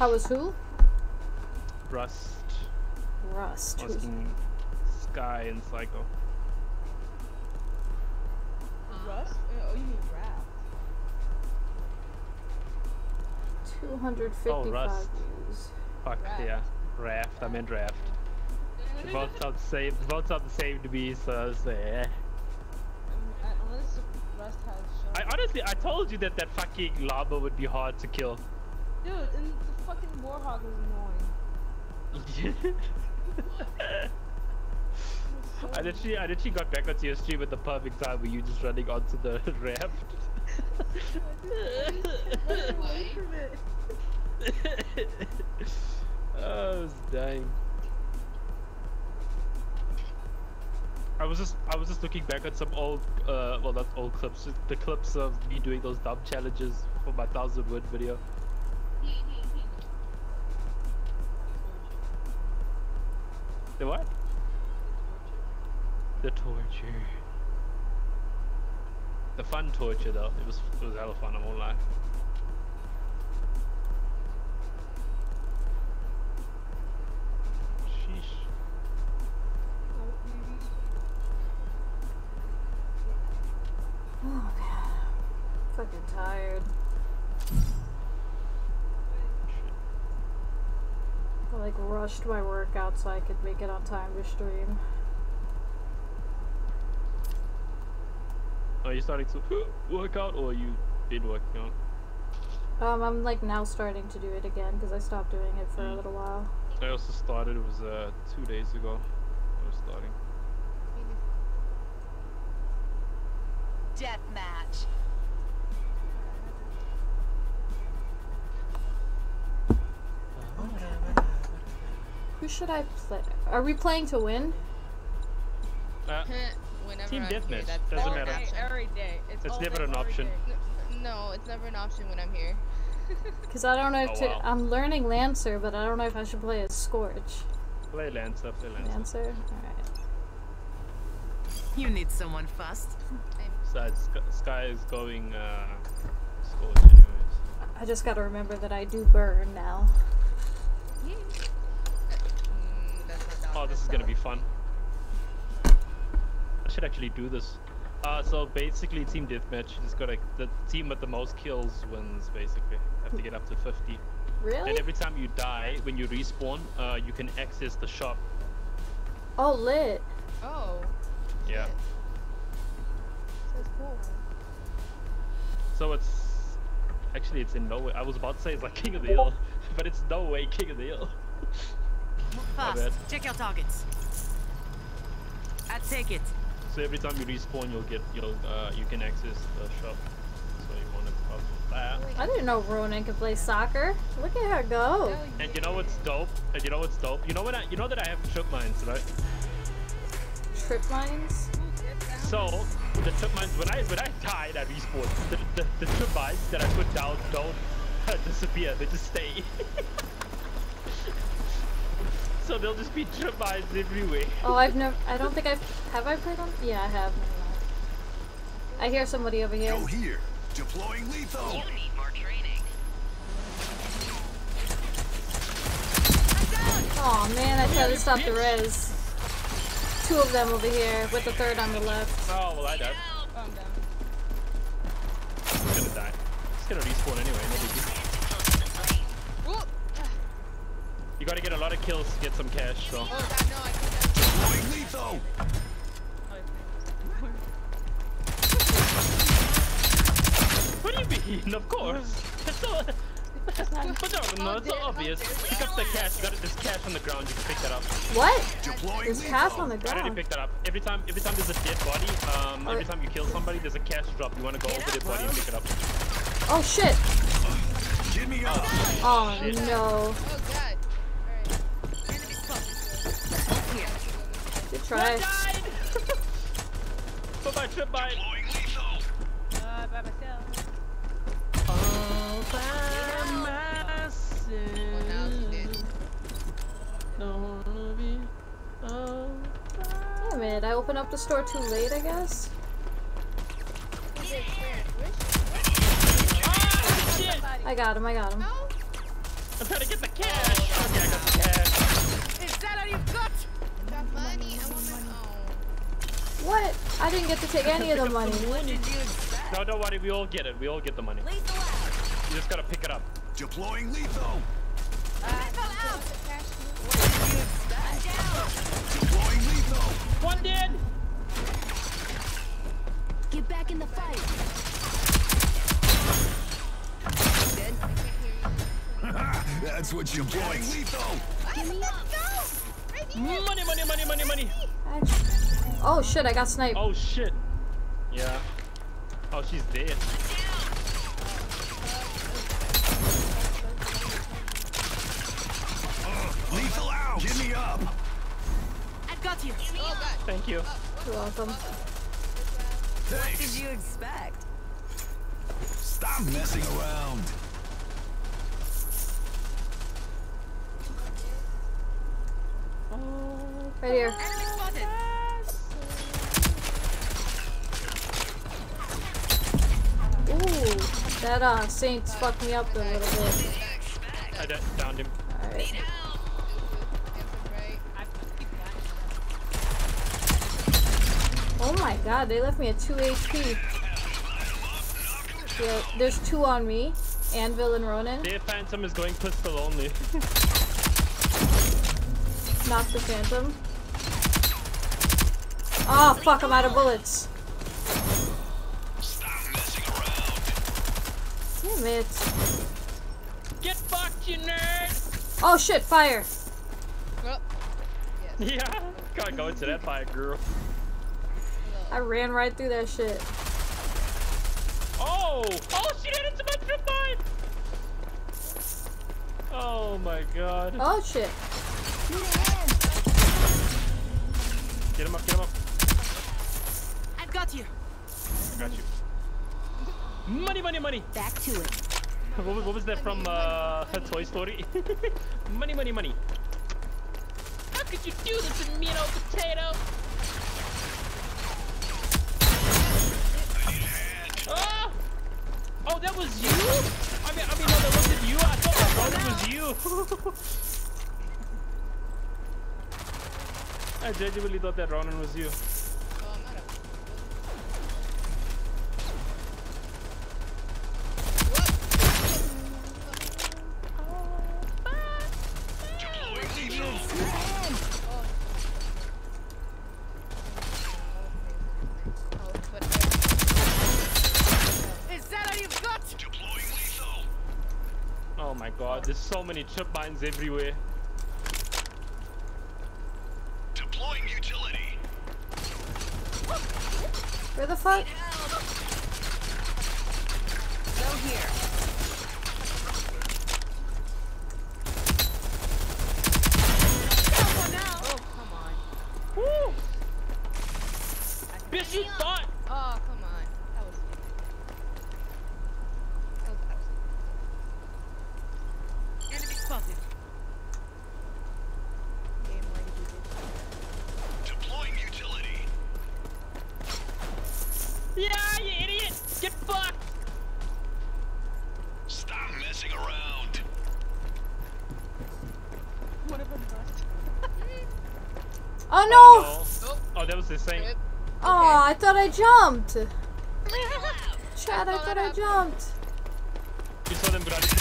How was who? Rust. Austin, Sky, and Psycho. Rust? Oh, you mean Raft. 255 views. Fuck, Raft. Yeah. Raft. I meant Raft. They both have the same to be, so yeah. I honestly, I told you that that fucking llama would be hard to kill. Dude, and the fucking warhog was annoying. I literally got back onto your stream at the perfect time where you just running onto the raft. Oh, I was dying. I was just looking back at some old, well, not old clips, the clips of me doing those dumb challenges for my 1000 word video. The what? The torture. The fun torture, though. It was hella fun. I won't lie. Sheesh. Oh god, I'm fucking tired. I like rushed my workout so I could make it on time to stream. Are you starting to work out, or you did working out? I'm like now starting to do it again because I stopped doing it for a little while. I also started, it was 2 days ago I was starting. Death match. Who should I play? Are we playing to win? Team deathmatch. Doesn't matter. Every day. It's never an option. No, it's never an option when I'm here. Because I don't know if wow. I'm learning Lancer, but I don't know if I should play as Scorch. Play Lancer. Alright. You need someone fast. Besides, Sky is going Scorch anyways. I just gotta remember that I do burn now. Yeah. Oh, this is gonna be fun. I should actually do this. So basically team deathmatch, you just gotta, the team with the most kills wins basically. Have to get up to 50. Really? And every time you die, when you respawn, you can access the shop. Oh, lit. Oh. Yeah. Cool. So it's actually it's in no way. I was about to say it's like King of the Hill, but it's no way King of the Hill. Move fast. Check your targets. I take it. So every time you respawn, you can access the shop. So you want to probably. I didn't know Ronan could play soccer. Look at her go. And you know what's dope? You know what? You know that I have trip mines, right? Trip mines. So. The trip mines, when I died, I respawned. The trip mines that I put down don't disappear, they just stay. So they'll just be trip mines everywhere. Oh, I don't think I've played on? Yeah, I have. I hear somebody over here. Go here, deploying lethal. You need more training. Oh man, I tried to stop the res. Two of them over here, with the third on the left. Oh, well I died. Oh, I'm down. I'm just gonna die. I'm just gonna respawn anyway. Maybe. You gotta get a lot of kills to get some cash, so. Oh, no, what do you mean? Of course. That's all. No, it's so obvious. Pick up the cash. You got this cash on the ground. You can pick that up. What? There's cash on the ground. I already picked that up. Every time there's a dead body, every time you kill somebody, there's a cash drop. You want to go over their body and pick it up. Oh shit! Give me up. Oh shit. No! Oh god! Alright. Good try. Bye-bye, trip mine. By myself. All by myself. Don't wanna be all by. Damn it! I opened up the store too late, I guess. I got him! I'm trying to get the cash. Okay, I got the cash. Is that all you've got? Got money. I want my own. What? I didn't get to take any of the money. What did you expect? No, don't worry. We all get it. We all get the money. Lethal out. You just gotta pick it up. Deploying lethal. Lethal out. What did you expect? I'm down. Deploying lethal. One dead. Get back in the fight. Dead. I can't hear you. That's what you're blowing lethal. Money, money, money, money, money. Oh shit, I got sniped. Oh shit. Yeah. Oh, she's dead. Lethal out. Give me up. I've got you. Oh god. Thank you. You're welcome. What did you expect? Stop messing around. Right here. Enemy spotted. Ooh, that Saint fucked me up a little bit. I downed him. Alright. Oh my god, they left me at 2 HP. Yeah, there's 2 on me. Anvil and Ronin. Their Phantom is going pistol only. Knock the Phantom. Oh fuck, I'm out of bullets. Stop messing around. Damn it. Get fucked, you nerd! Oh shit, fire! Well, yes. Yeah, gotta go into that fire, girl. I ran right through that shit. Oh! Oh shit, it's about to mine! Oh my god. Oh shit. Get him up, get him up. I've got you. I got you. Money, money, money. Back to it. What was that from her Toy Story? Money, money, money. How could you do this to me and old potato? Oh! Oh, that was you? I mean, no, that wasn't you. I thought that was you. I genuinely thought that Ronin was you. Oh, I'm not Is that all you've got? Deploying lethal. Oh my god, there's so many chip mines everywhere. Where the fuck? Go here. Oh, come on. Woo! Bitch, you thought! Oh, come on. That was stupid. That was enemy spotted. Yeah, you idiot! Get fucked! Stop messing around! What have I done? Oh no! Oh, no. Oh, that was the same. Okay. Oh, I thought I jumped! Chad, I thought I jumped! You saw them grab my No,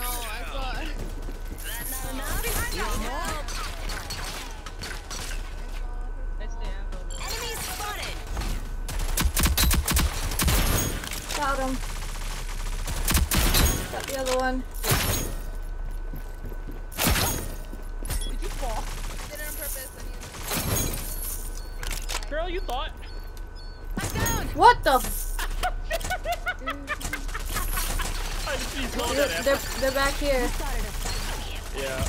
I thought... No. Got him. Got the other one. Did you fall? I did it on purpose. Girl, you thought. I'm down. What the? They're back here. Yeah.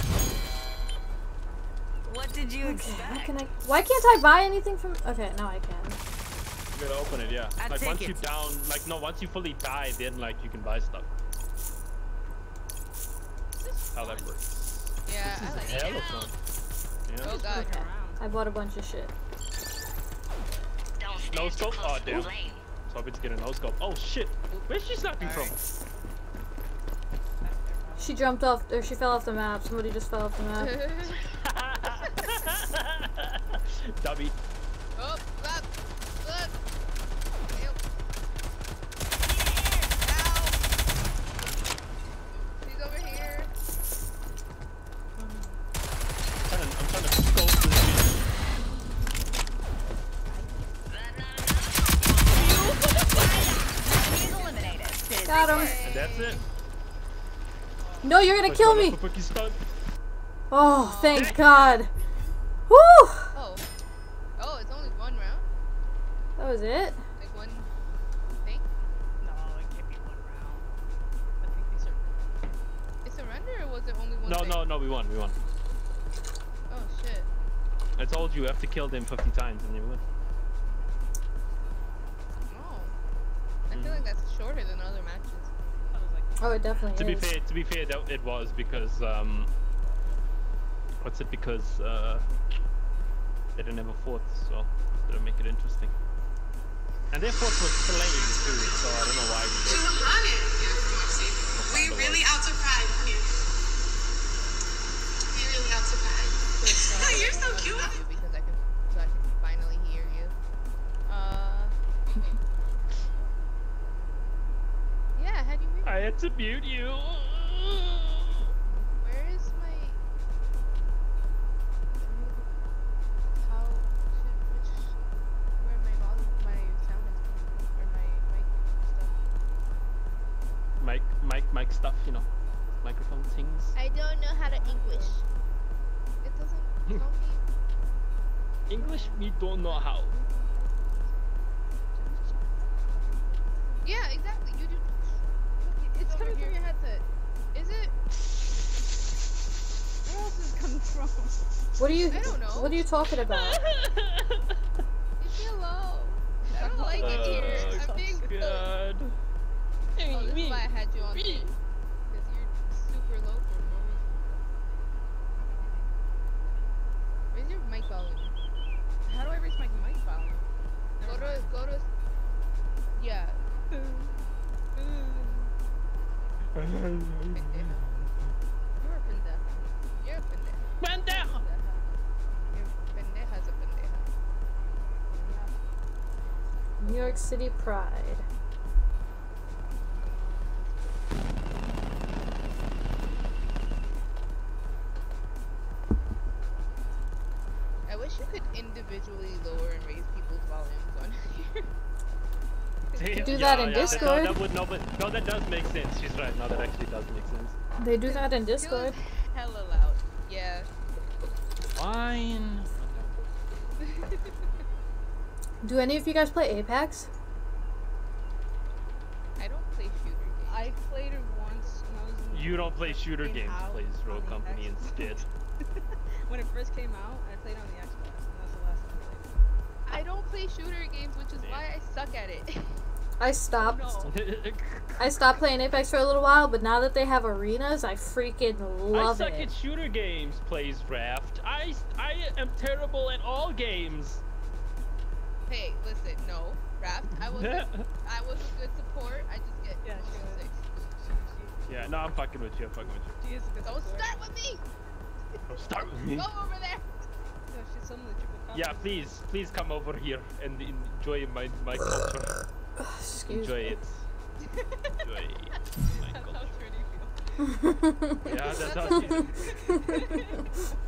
What did you expect? Why can't I buy anything from? Okay, now I can. To open it, yeah. Like once you down, like no, once you fully die, then like you can buy stuff. How that works? Yeah. This is like hell of fun. Yeah. Oh god. Okay. I bought a bunch of shit. No scope. Oh damn. So I bet you get a no scope. Oh shit. Where's she snapping from? She jumped off, or she fell off the map. Somebody just fell off the map. Dummy. Oh, left, left. He's over here. I'm trying to scope this. He's eliminated. Got him. And that's it. No, you're gonna kill me! Oh, thank God! Woo! Oh, it's only one round? That was it? Like one thing? No, it can't be one round. I think these are... It's a render, or was it only one thing? No, we won. Oh, shit. I told you, I have to kill them 50 times and you win. No. I feel like that's shorter than other matches. Oh, it definitely to be fair, it was because they didn't have a fourth, so they didn't make it interesting. And their fourth was playing too, so I don't know why. To be honest, we really out to pride here. We really out to pride. Oh, you're so cute. Because I can finally hear you. Yeah, how do you mute? I had to mute you. Where is my... How... Which... Where my volume... My sound is coming from? Or my mic stuff? Mic stuff, you know. Microphone things. I don't know how to English. It doesn't tell me... English, we don't know how. Yeah, exactly. You do... It's coming from your headset. Is it? Where else is it coming from? I don't know. What are you talking about? Leave me alone. I don't like it here. I'm being good. Oh, this is why I had you on me. Because you're super low for no reason. Raise your mic volume. How do I raise my mic volume? Go to... Yeah. You're a pendeja. You're a pendeja. Pendeja! Pendeja's a pendeja. New York City pride. I wish you could individually lower and raise people's volumes on here. They do that in Discord. No, that does make sense. She's right. No, that actually does make sense. They do that in Discord. Hella loud. Yeah. Fine. Do any of you guys play Apex? I don't play shooter games. I played it once when I was in You don't play shooter games. You play Rogue Company instead. When it first came out, I played on the Xbox. I don't play shooter games, which is why I suck at it. I stopped. Oh, no. I stopped playing Apex for a little while, but now that they have arenas, I freaking love it. I suck at shooter games, plays Raft. I am terrible at all games. Hey, listen, no, Raft. I was a good support. I just get sick. Yeah, no, I'm fucking with you. Jesus, don't start with me. Don't start with me. Go over there. Yeah, please come over here and enjoy my culture. Enjoy my culture. Yeah, that's how she feels.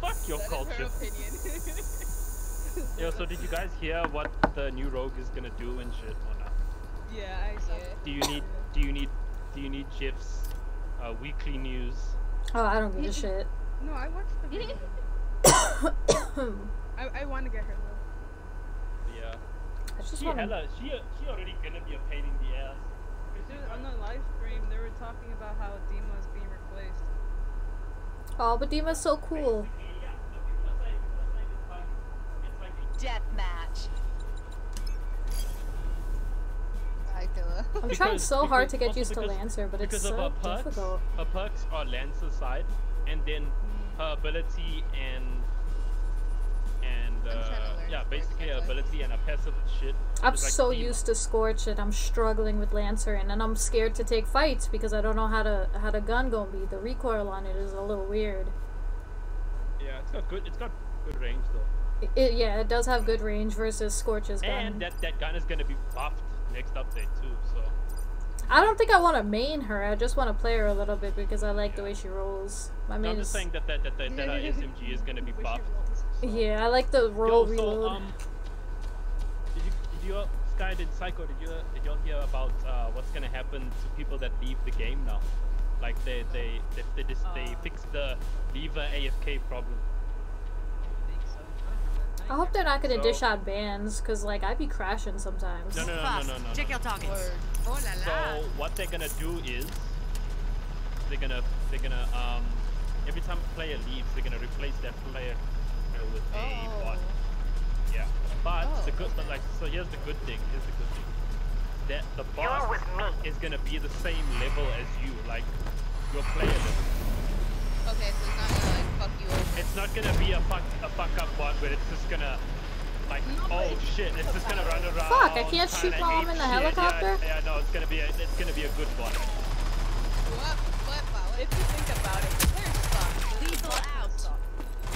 Fuck your culture. Yo, so did you guys hear what the new Rogue is gonna do and shit or not? Yeah, I saw it. Do you need GIFs? Weekly news? Oh, I don't give a shit. No, I watched the video. I want to get her though. Yeah. She already gonna be a pain in the ass. On the live stream, they were talking about how Dima is being replaced. Oh, but Dima's so cool. Deathmatch. I'm trying so hard to get used to Lancer, but it's so difficult. Her perks are Lancer's side, and then her ability and yeah, basically an ability and a passive shit. I'm so used to Scorch and I'm struggling with Lantern and I'm scared to take fights because I don't know how the gun gonna be. The recoil on it is a little weird. Yeah, it's got good range though. Yeah, it does have good range versus Scorch's gun. And that gun is gonna be buffed next update too, so. I don't think I want to main her. I just want to play her a little bit because I like the way she rolls. My main is... saying that our SMG is going to be buffed. Yeah, I like the roll reload. Did you Sky did Psycho? Did you hear about what's going to happen to people that leave the game now? Like they fixed the lever AFK problem. I hope they're not gonna dish out bans, cause like I be crashing sometimes. No. Check your targets. So what they're gonna do is they're gonna every time a player leaves, they're gonna replace that player with a bot. Yeah, but so here's the good thing. That the bot is gonna be the same level as you, like your player level. Okay, so it's not gonna like fuck you over. It's not gonna be a fuck up bot where it's just gonna like it's just gonna run around. Fuck! I can't shoot while I'm in the helicopter. Yeah, no, it's gonna be a good bot. What bot? If you think about it, the players suck. Lethal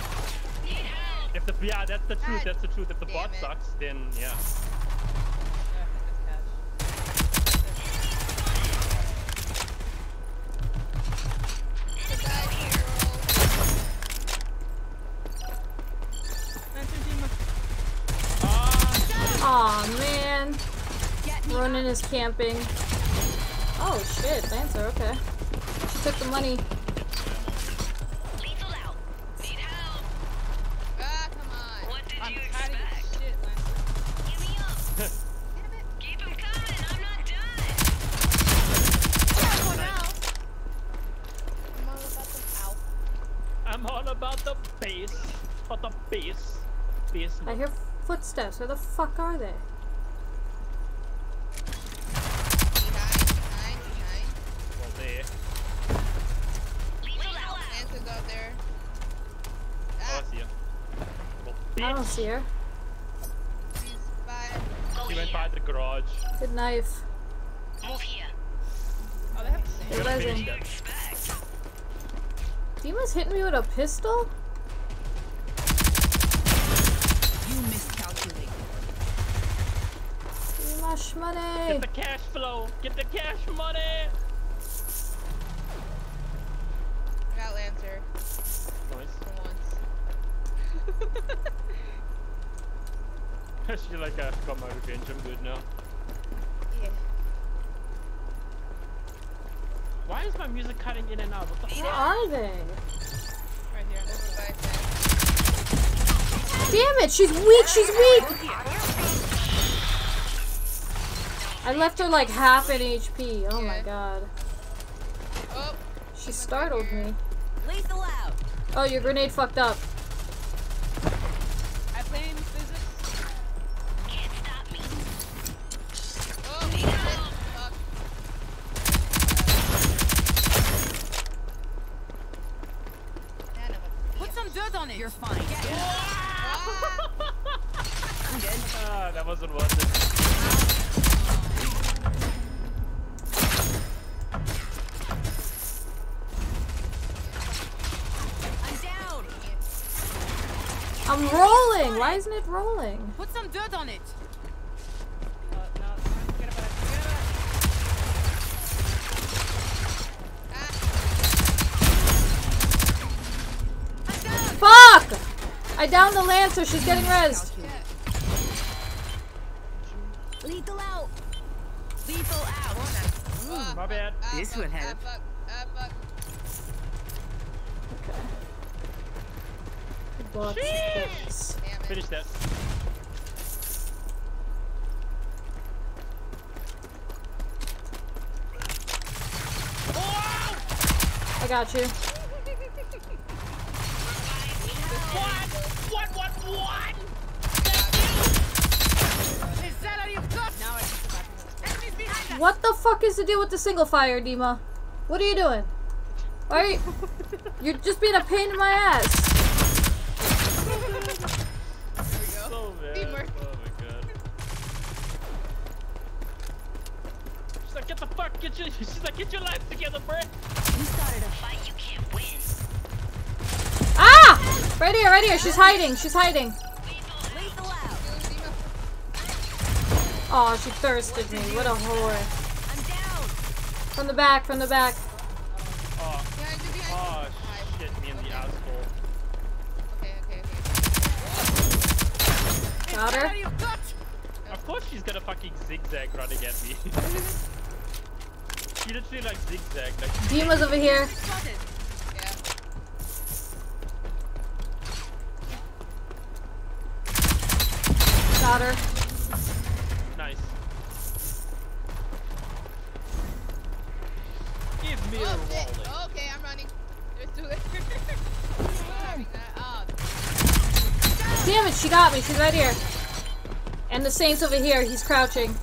out. Yeah. Yeah, that's the truth. That's the truth. If the bot sucks, then yeah. Aw, man. Ronan is camping. Oh, shit. Lancer, okay. She took the money. Lethal out. Need help. Ah, come on. What did you expect? Shit, give me up. Damn it. Keep him coming. I'm not done. I'm all about the base. About the base. Base. I hear footsteps. Where the fuck are they? Behind. Well, there. Lancer's out there. Ah. Oh, I see her. Well, I don't see her. She's she went by the garage. Good knife. Move here. Oh, they have to save. It wasn't. Dima's hitting me with a pistol? You miscalculated. Mush money! Get the cash flow! Get the cash money! I got Lancer. Nice. For once. She's like, I got my revenge, I'm good now. Yeah. Why is my music cutting in and out? What the fuck? Where are they? Right here, this is what I said. Damn it, she's weak, she's weak! I left her like half an HP, oh my god. She startled me. Oh, your grenade fucked up. I play in physics. Can't stop me. Oh, fuck. Put some dirt on it, you're fine. Yeah. Ah, that wasn't worth it. I'm down. I'm rolling. Why isn't it rolling? Put some dirt on it. No, forget about it. Ah. I'm down. Fuck! I downed the Lancer, she's getting rezzed. Lethal out. Lethal out. Ooh, my bad. This would help. Okay. Good block. Finish that. I got you. What? What the fuck is the deal with the single fire, Dima? What are you doing? Why are you... You're just being a pain in my ass. be mercy. Oh my god. She's like, get your life together, Brett. You started a fight you can't win. Ah! Right here, she's hiding. Oh, she thirsted me, what a whore. From the back. Oh, shit, me in the asshole. Okay. Got her. Of course she's gonna fucking zigzag running at me. She literally like zigzagged. Like, Dean was over here. Yeah. Got her. Okay, I'm running. There's two. Damn it, she got me. She's right here. And the Saint's over here. He's crouching.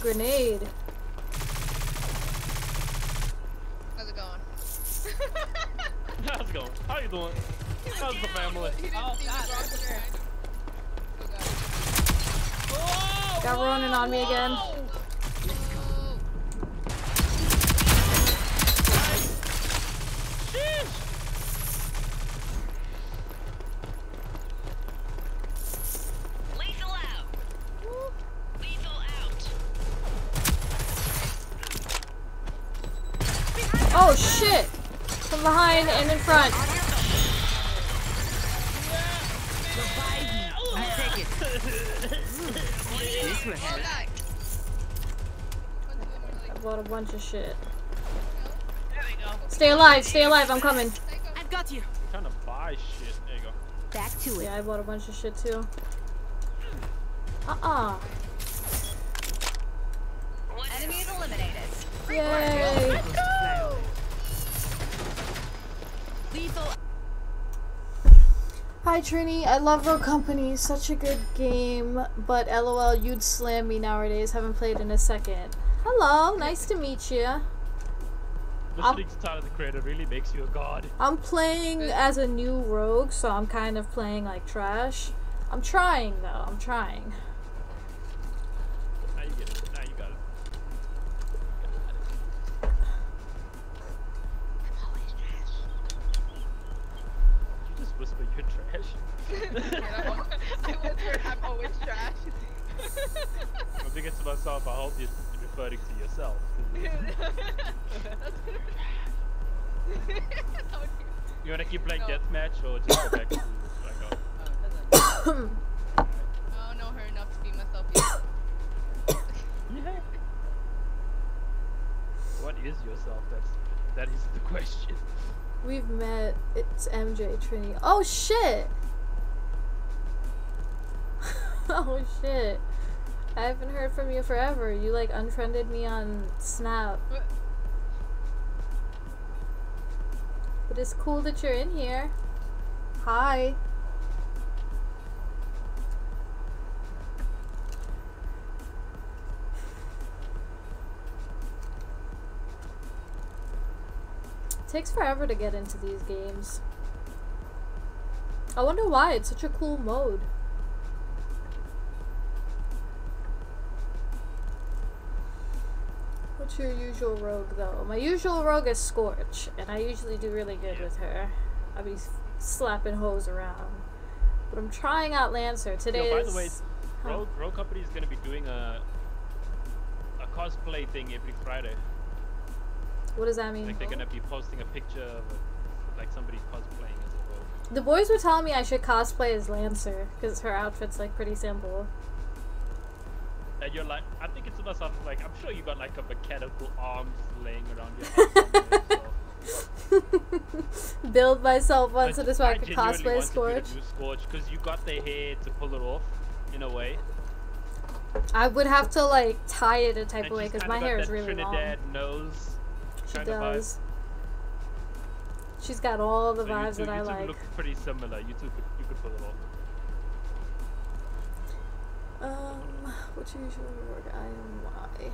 Grenade. How's it going? How's it going? How you doing? How's the family? Oh, God. Got Ronin on me again. Oh shit! From behind and in front. I bought a bunch of shit. Stay alive, I'm coming. I've got you. I'm trying to buy shit. There you go. Back to it. Yeah, I bought a bunch of shit too. Enemy is eliminated. Yay! Let's go! Hi Trini, I love Rogue Company, such a good game, but LOL, you'd slam me nowadays, haven't played in a second. Hello, nice to meet you. Listening to Tyler the Creator really makes you a god. I'm playing as a new rogue, so I'm kind of playing like trash. I'm trying though, I'm trying. I'm always trash. I think it's myself, I hope you're referring to yourself. You wanna keep playing deathmatch or just go back to off? Oh, I don't know her enough to be myself either. Yeah. What is yourself? That is the question. We've met, it's MJ Trini. Oh shit! Oh shit. I haven't heard from you forever. You like unfriended me on Snap. But it's cool that you're in here. Hi. It takes forever to get into these games. I wonder why. It's such a cool mode. What's your usual rogue though? My usual rogue is Scorch, and I usually do really good with her. I'll be slapping hoes around. But I'm trying out Lancer. Today is... By the way, Rogue Company is going to be doing a cosplay thing every Friday. What does that mean? Like they're going to be posting a picture of like somebody cosplaying as a rogue. The boys were telling me I should cosplay as Lancer, because her outfit's like pretty simple. And you're like, I think it's about something like, I'm sure you got like a mechanical arm just laying around your arm. Build myself one so this way I could cosplay Scorch. Because you got the hair to pull it off, in a way. I would have to like tie it a type of way because my hair is really Trinidad long. Nose she does. She's got all the vibes that I like. You two look pretty similar. You could pull it off. What's your usual work? I am Y.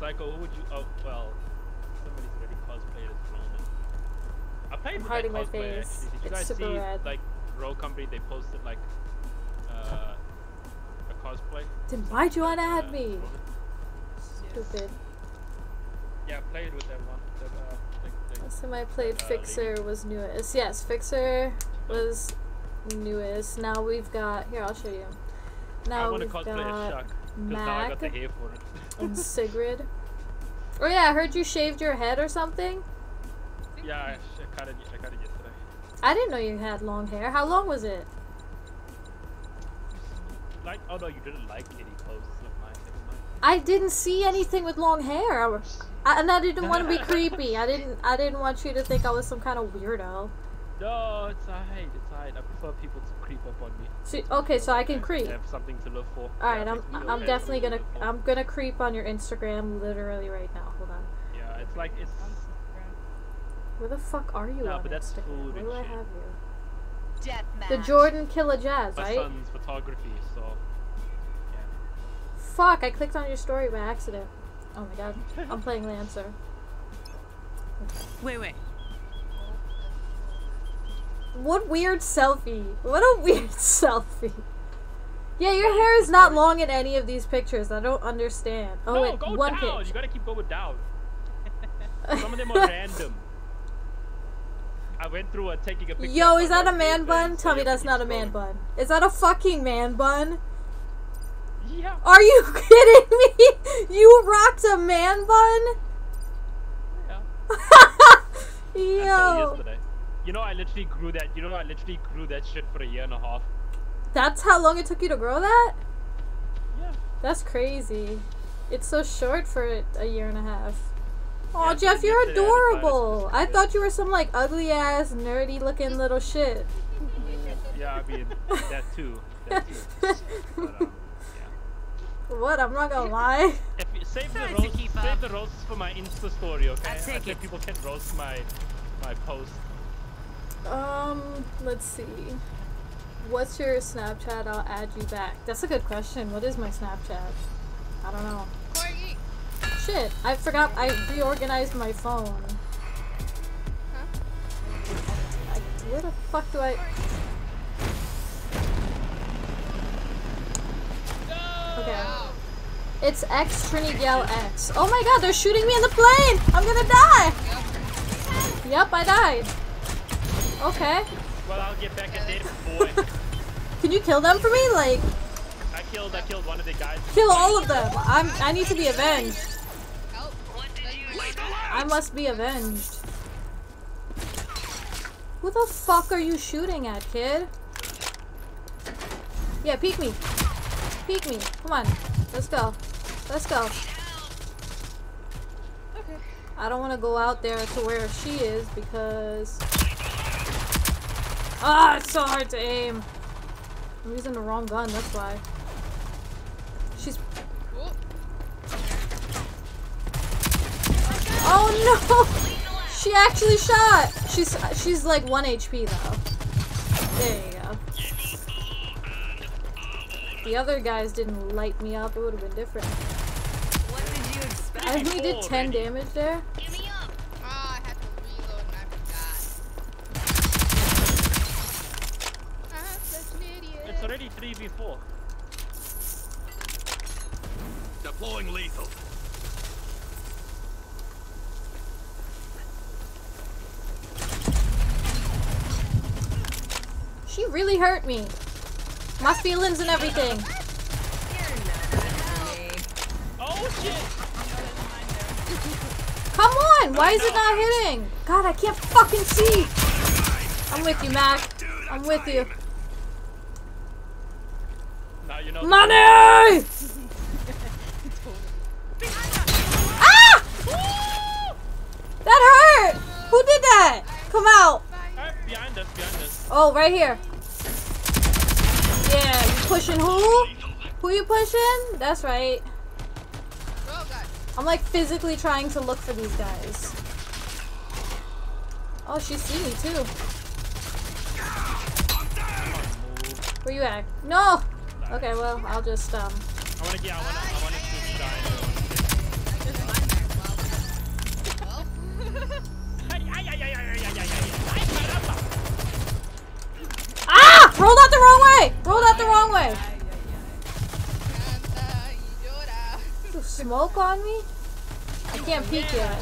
Psycho, what would you... Oh, well... Somebody's already cosplayed as Ronan. I played I'm hiding my face. Actually. Did you guys super see, rad. Like, Rogue Company, they posted, like, a cosplay? Then why'd you wanna add me? Yes. Stupid. Yeah, I played with that one. Last time I played Fixer was newest. Yes, Fixer was... newest. Now we've got here. I'll show you. Now we've got Mac and Sigrid. Oh yeah, I heard you shaved your head or something. Yeah, I cut it. I cut it yesterday. I didn't know you had long hair. How long was it? Like, oh no, you didn't like any clothes. I didn't see anything with long hair, and I didn't want to be creepy. I didn't want you to think I was some kind of weirdo. No, it's alright, it's alright. I prefer people to creep up on me. See, okay, so I can creep. I have something to live for. Alright, yeah, I'm definitely gonna creep on your Instagram literally right now. Hold on. Yeah, it's like it's. Where the fuck are you? No, on but that's Instagram? Food and where do shit. I have you? Deathmatch. The Jordan Killer Jazz, right? My son's photography, so. Yeah. Fuck! I clicked on your story by accident. Oh my god, I'm playing Lancer. Okay. Wait. What weird selfie. What a weird selfie. Yeah, your hair is not long in any of these pictures. I don't understand. Oh, no, wait, go one down. Picture. You gotta keep going down. Some of them are random. I went through taking a picture. Yo, is that a man bun? Tell me that's not a man bun. Is that a fucking man bun? Yeah. Are you kidding me? You rocked a man bun? Yeah. Yo. You know, I literally grew that shit for 1.5 years. That's how long it took you to grow that? Yeah. That's crazy. It's so short for 1.5 years. Oh, yeah, Jeff, you're adorable. I thought you were some like ugly ass, nerdy looking little shit. Yeah, I mean that too. That too. But, yeah. What? I'm not gonna lie. Save the roasts for my Insta story, okay? I think people can roast my post. Let's see. What's your Snapchat? I'll add you back. That's a good question. What is my Snapchat? I don't know. Corgi. Shit, I forgot. I reorganized my phone. Huh? Where the fuck do I... No! Okay. It's X Trinigel X. Oh my god, they're shooting me in the plane! I'm gonna die! Yep, I died. Okay. Well, I'll get back at David, boy. Can you kill them for me? Like, I killed one of the guys. Kill all of them. I need to be avenged. I must be avenged. Who the fuck are you shooting at, kid? Yeah, peek me. Peek me. Come on. Let's go. Let's go. Okay. I don't want to go out there to where she is because... Ah, it's so hard to aim. I'm using the wrong gun, that's why. She's... Oh no! She actually shot! She's like 1 HP though. There you go. The other guys didn't light me up, it would have been different. What did you expect? I only did 10 damage there. Give me up! Ah, I had to reload and I forgot. Ah, that's an idiot. It's already 3v4. Deploying lethal. She really hurt me. My feelings and everything. Oh shit! Come on! Why is it not hitting? God, I can't fucking see! I'm with you, Mac. I'm with you. Money! Ah! That hurt! Who did that? Come out! Behind us, behind us. Oh, right here. Yeah, you pushing who? Who you pushing? That's right. Oh, God. I'm like physically trying to look for these guys. Oh, she see me too. Where you at? No! Okay, well, I'll just, I wanna keep dying. Ah! Rolled out the wrong way! Rolled out the wrong way! You smoke on me? I can't peek yet.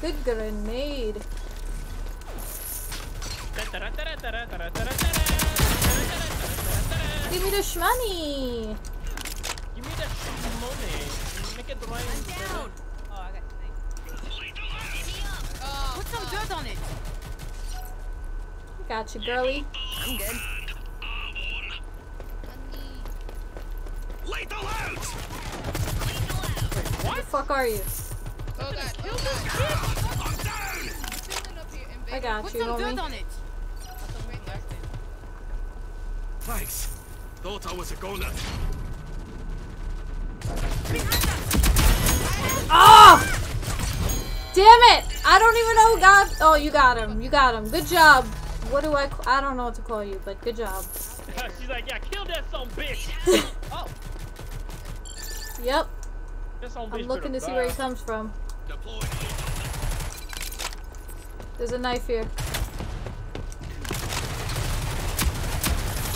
Good grenade. Give me the shmoney! Give me the shmoney. Make it right. I'm down! Oh, I got sniped. Put some dirt on it! Gotcha, girly. I'm good. Lethal out! What the fuck are you? Oh God. I'm down! I got you, homie. Thanks. Thought I was a goner. Oh! Damn it! I don't even know who got. Oh, you got him. You got him. Good job. What do I don't know what to call you, but good job. She's like, yeah, kill that son of a bitch. Oh. Yep. I'm looking to see where he comes from. There's a knife here.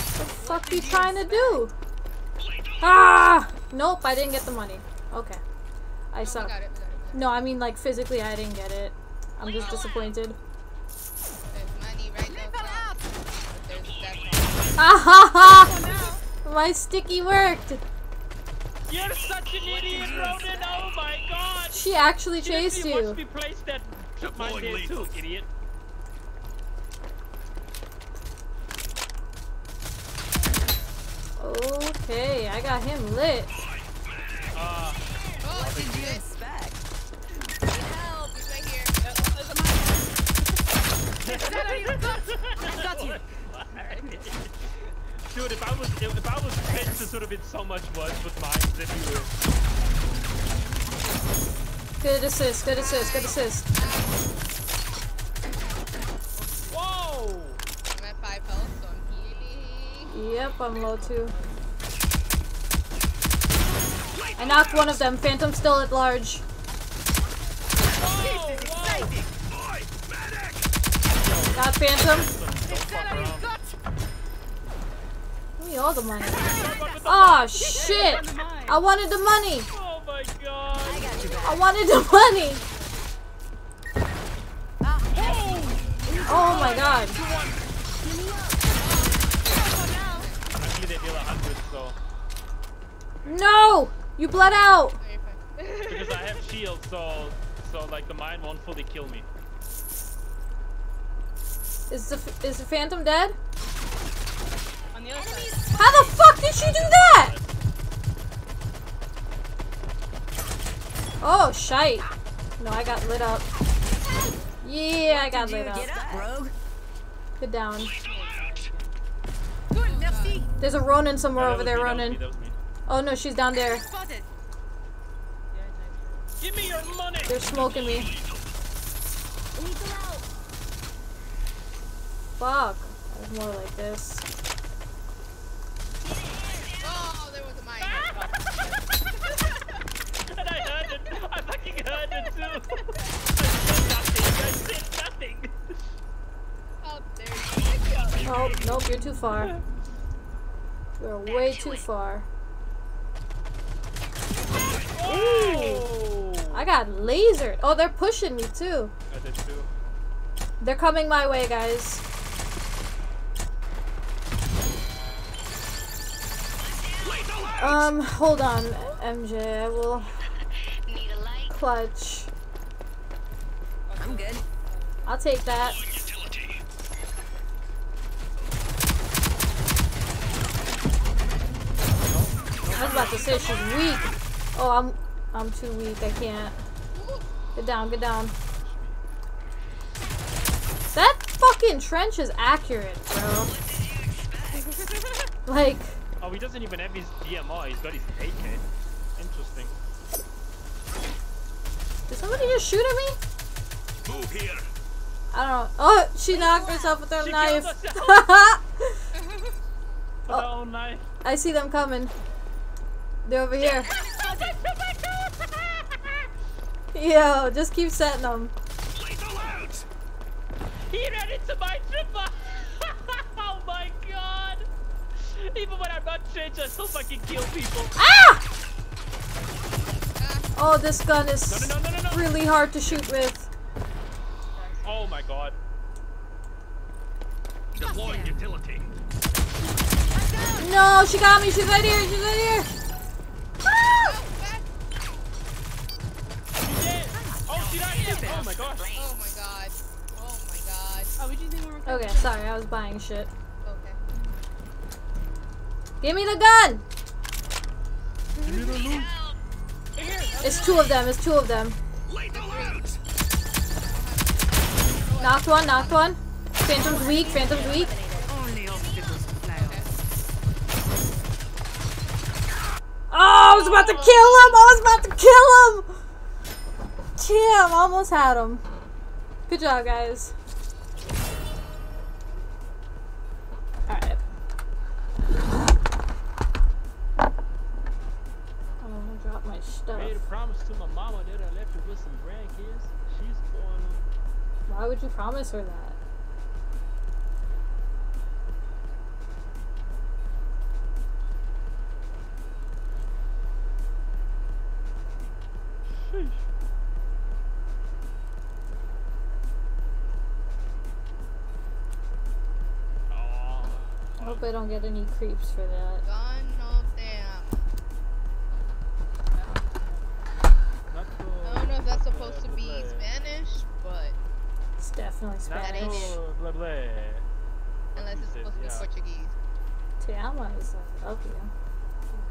What the fuck are you trying to do? Ah! Nope, I didn't get the money. Okay. I suck. No, I mean like physically I didn't get it. I'm just disappointed. Ah ha! My sticky worked! You're such an idiot, Ronan! Oh my God! She actually chased you! Watch me place that mine there too, idiot! Okay, I got him lit! What did you expect? Help! He's right here! I got you! Dude, if I was pissed, this would have been so much worse with mine than you were. Good assist, good assist, good assist. Whoa! I'm at 5 health, so I'm healing. Yep, I'm low too. I knocked one of them. Phantom's still at large. Whoa, whoa. Got Phantom. Give me all the money. Oh shit! I wanted the money! Oh my God! I wanted the money! Oh my God! No! You bled out! Because I have shield, so like the mine won't fully kill me. Is the Phantom dead? On the other side. How the fuck did she do that? Oh shite! No, I got lit up. Yeah, I got lit up. Get down. There's a Ronin somewhere over there, Ronin. Oh no, she's down there. Give me your money. They're smoking me. Fuck. That was more like this. Oh, there was a mine. And I heard it. I fucking heard it too. I said nothing. Oh, there you go. Oh, nope, you're too far. You're way too far. Ooh! I got lasered. Oh, they're pushing me too. I did too. They're coming my way, guys. Hold on, MJ. I will clutch. I'm good. I'll take that. I was about to say she's weak. Oh, I'm too weak. I can't. Get down. Get down. That fucking trench is accurate, bro. Like. Oh, he doesn't even have his DMR. He's got his AK. Interesting. Did somebody just shoot at me? Move here. I don't know. Oh, she knocked herself with her knife. Oh, knife. I see them coming. They're over here. Yo, just keep setting them. He ran into my tripod. Oh my god! Even when I'm not trained, I still fucking kill people. Ah! Oh, this gun is really hard to shoot with. Oh my god! Deploying utility. No, she got me. She's right here. She's right here. Ah! Oh, she died. Oh my gosh. Oh my god. Oh my god. Oh, would you think we were okay, sorry, I was buying shit. Okay. Give me the gun! Give me the loot. It's two of them, it's two of them. Knocked one, knocked one. Phantom's weak, Phantom's weak. Oh, I was about to kill him! I was about to kill him! Damn, I almost had him. Good job, guys. Alright. I'm gonna drop my stuff. I made a promise to my mama that I left her with some grandkids. She's going on. Why would you promise her that? I hope I don't get any creeps for that. God, no, damn. I don't know if that's supposed to be Spanish, but it's definitely Spanish. Unless it's supposed to be Portuguese. Te amo is like, okay.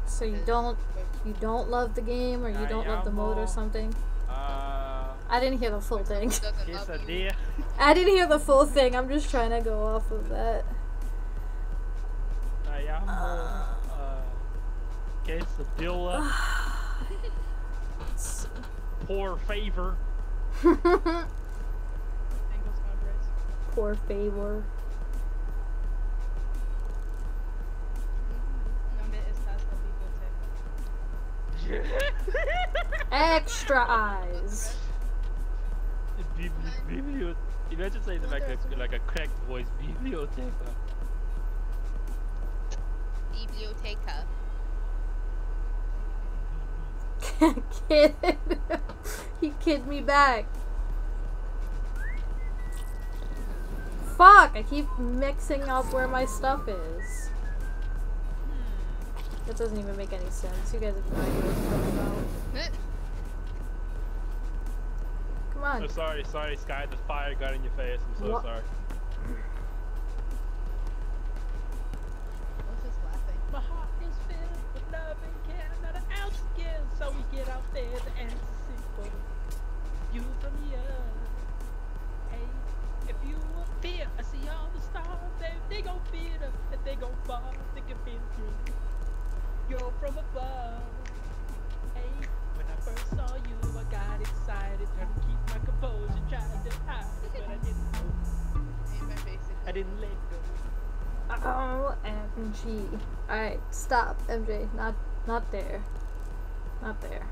So you don't love the game, or you don't love the mode or something? I didn't hear the full thing. I didn't hear the full thing. I'm just trying to go off of that. Quesadilla. Poor favor. Poor favor. Extra eyes. Imagine saying the fact that like a cracked voice. Biblioteca. Biblioteca. Kid. He kid me back. Fuck, I keep mixing up where my stuff is. That doesn't even make any sense. You guys have no idea what I'm talking about. Come on. So sorry, sorry, Sky. The fire got in your face. I'm so sorry. So we get out there and see you from here. Hey, if you appear, I see all the stars. They gon' feed up and they gon' fall. They can You're from above. Hey, when I first saw you, I got excited. Trying to keep my composure, trying to hide it, but I didn't know. I didn't let go. Oh, MG. Alright, stop, MJ. Not there. Not there.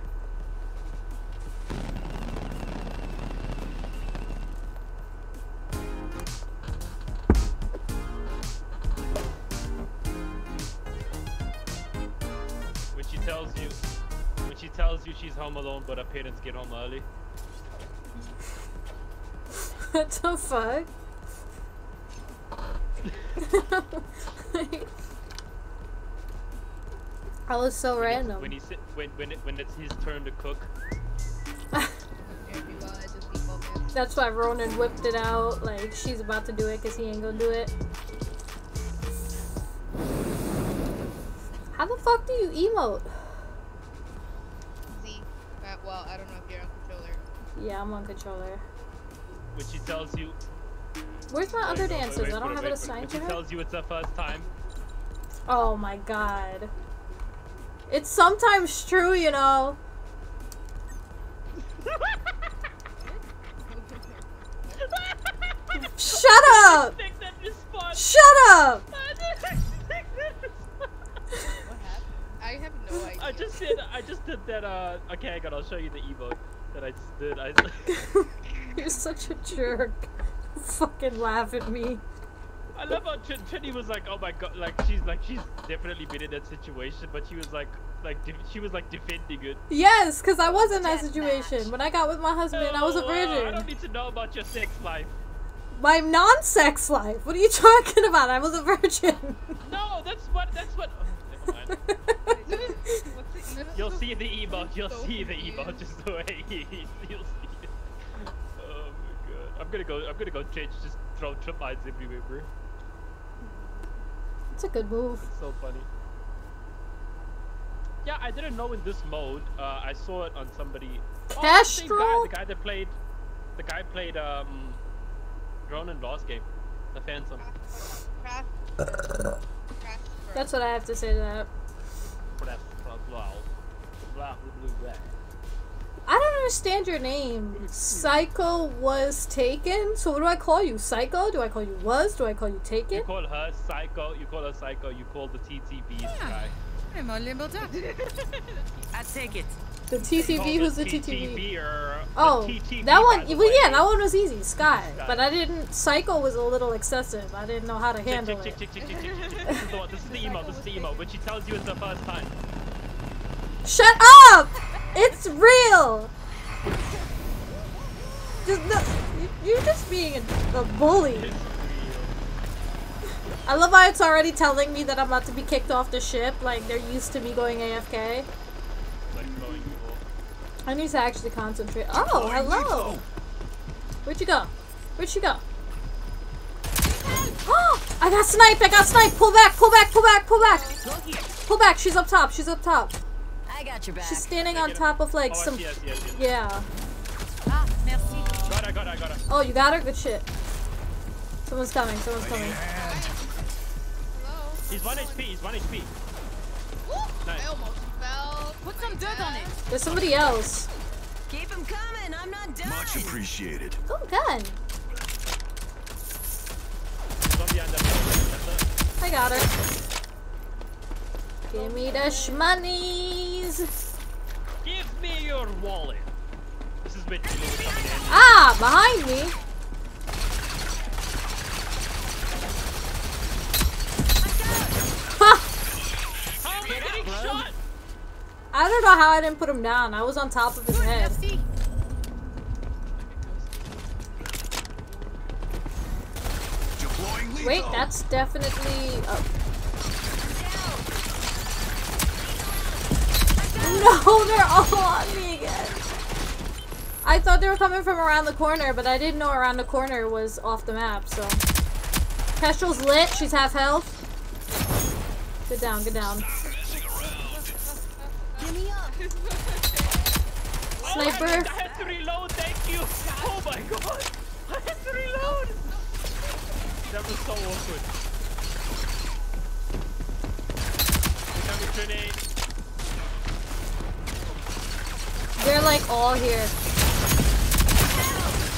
When she tells you she's home alone, but her parents get home early. What the fuck? Like, I was so random. When it's his turn to cook. That's why Ronan whipped it out. Like she's about to do it, cause he ain't gonna do it. How the fuck do you emote? Z. Well, I don't know if you're on controller. Yeah, I'm on controller. When she tells you. Where's my other dancers? Wait, I don't have it assigned to her. She tells you it's the first time. Oh my god. It's sometimes true, you know. Shut up! Shut up! What happened? I have no idea. I just did that. Okay, I got. I'll show you the emote that I just did. You're such a jerk. Fucking laugh at me. I love how Trini was like, oh my god, like she's definitely been in that situation, but she was like defending it. Yes, because I was in that situation when I got with my husband. I was a virgin. I don't need to know about your sex life. My non-sex life? What are you talking about? I was a virgin. No, that's what. Oh, never mind. You'll see the emote. You'll see the emote. Just the way he is. You'll see. I'm gonna go change, just throw trip eyes everywhere, bro. It's a good move. It's so funny. Yeah, I didn't know in this mode, I saw it on somebody. Castro? Oh, the guy that played, Ronan last game. The Phantom. That's what I have to say to that. I don't understand your name. Psycho was taken. So what do I call you? Psycho? Do I call you was? Do I call you taken? You call her Psycho. You call her Psycho. You call the TTB guy. I'm on limbo duck. I take it. The TTB? Who's the TTB? Oh, that one. Well, yeah, that one was easy. Sky. But I didn't. Psycho was a little excessive. I didn't know how to handle it. This is the email. This is the email. But she tells you it's the first time. Shut up! It's real! You're just being a bully. I love how it's already telling me that I'm about to be kicked off the ship. Like, they're used to me going AFK. I need to actually concentrate. Oh, hello! Where'd you go? Where'd you go? Oh! I got sniped! I got sniped! Pull back! Pull back! Pull back! Pull back! Pull back! She's up top! She's up top! I got your back. She's standing on top of like some. Yes. Yeah. Ah, merci. Got her. Oh, you got her? Good shit. Someone's coming. Yeah. Hello? He's 1 HP, Nice. I almost fell. Put some dirt on it. There's somebody else. Keep him coming, I'm not done. Much appreciated. Oh, gun. I got her. Give me the shmonies! Give me your wallet! This is ah! Behind me! I'm getting shot! I don't know how I didn't put him down. I was on top of his head. Wait, that's definitely... Oh. No, they're all on me again. I thought they were coming from around the corner, but I didn't know around the corner was off the map, so. Kestrel's lit. She's half health. Get down, get down. Sniper. I had to reload, thank you. Oh my god. I had to reload. That was so awkward. grenade. They're like all here.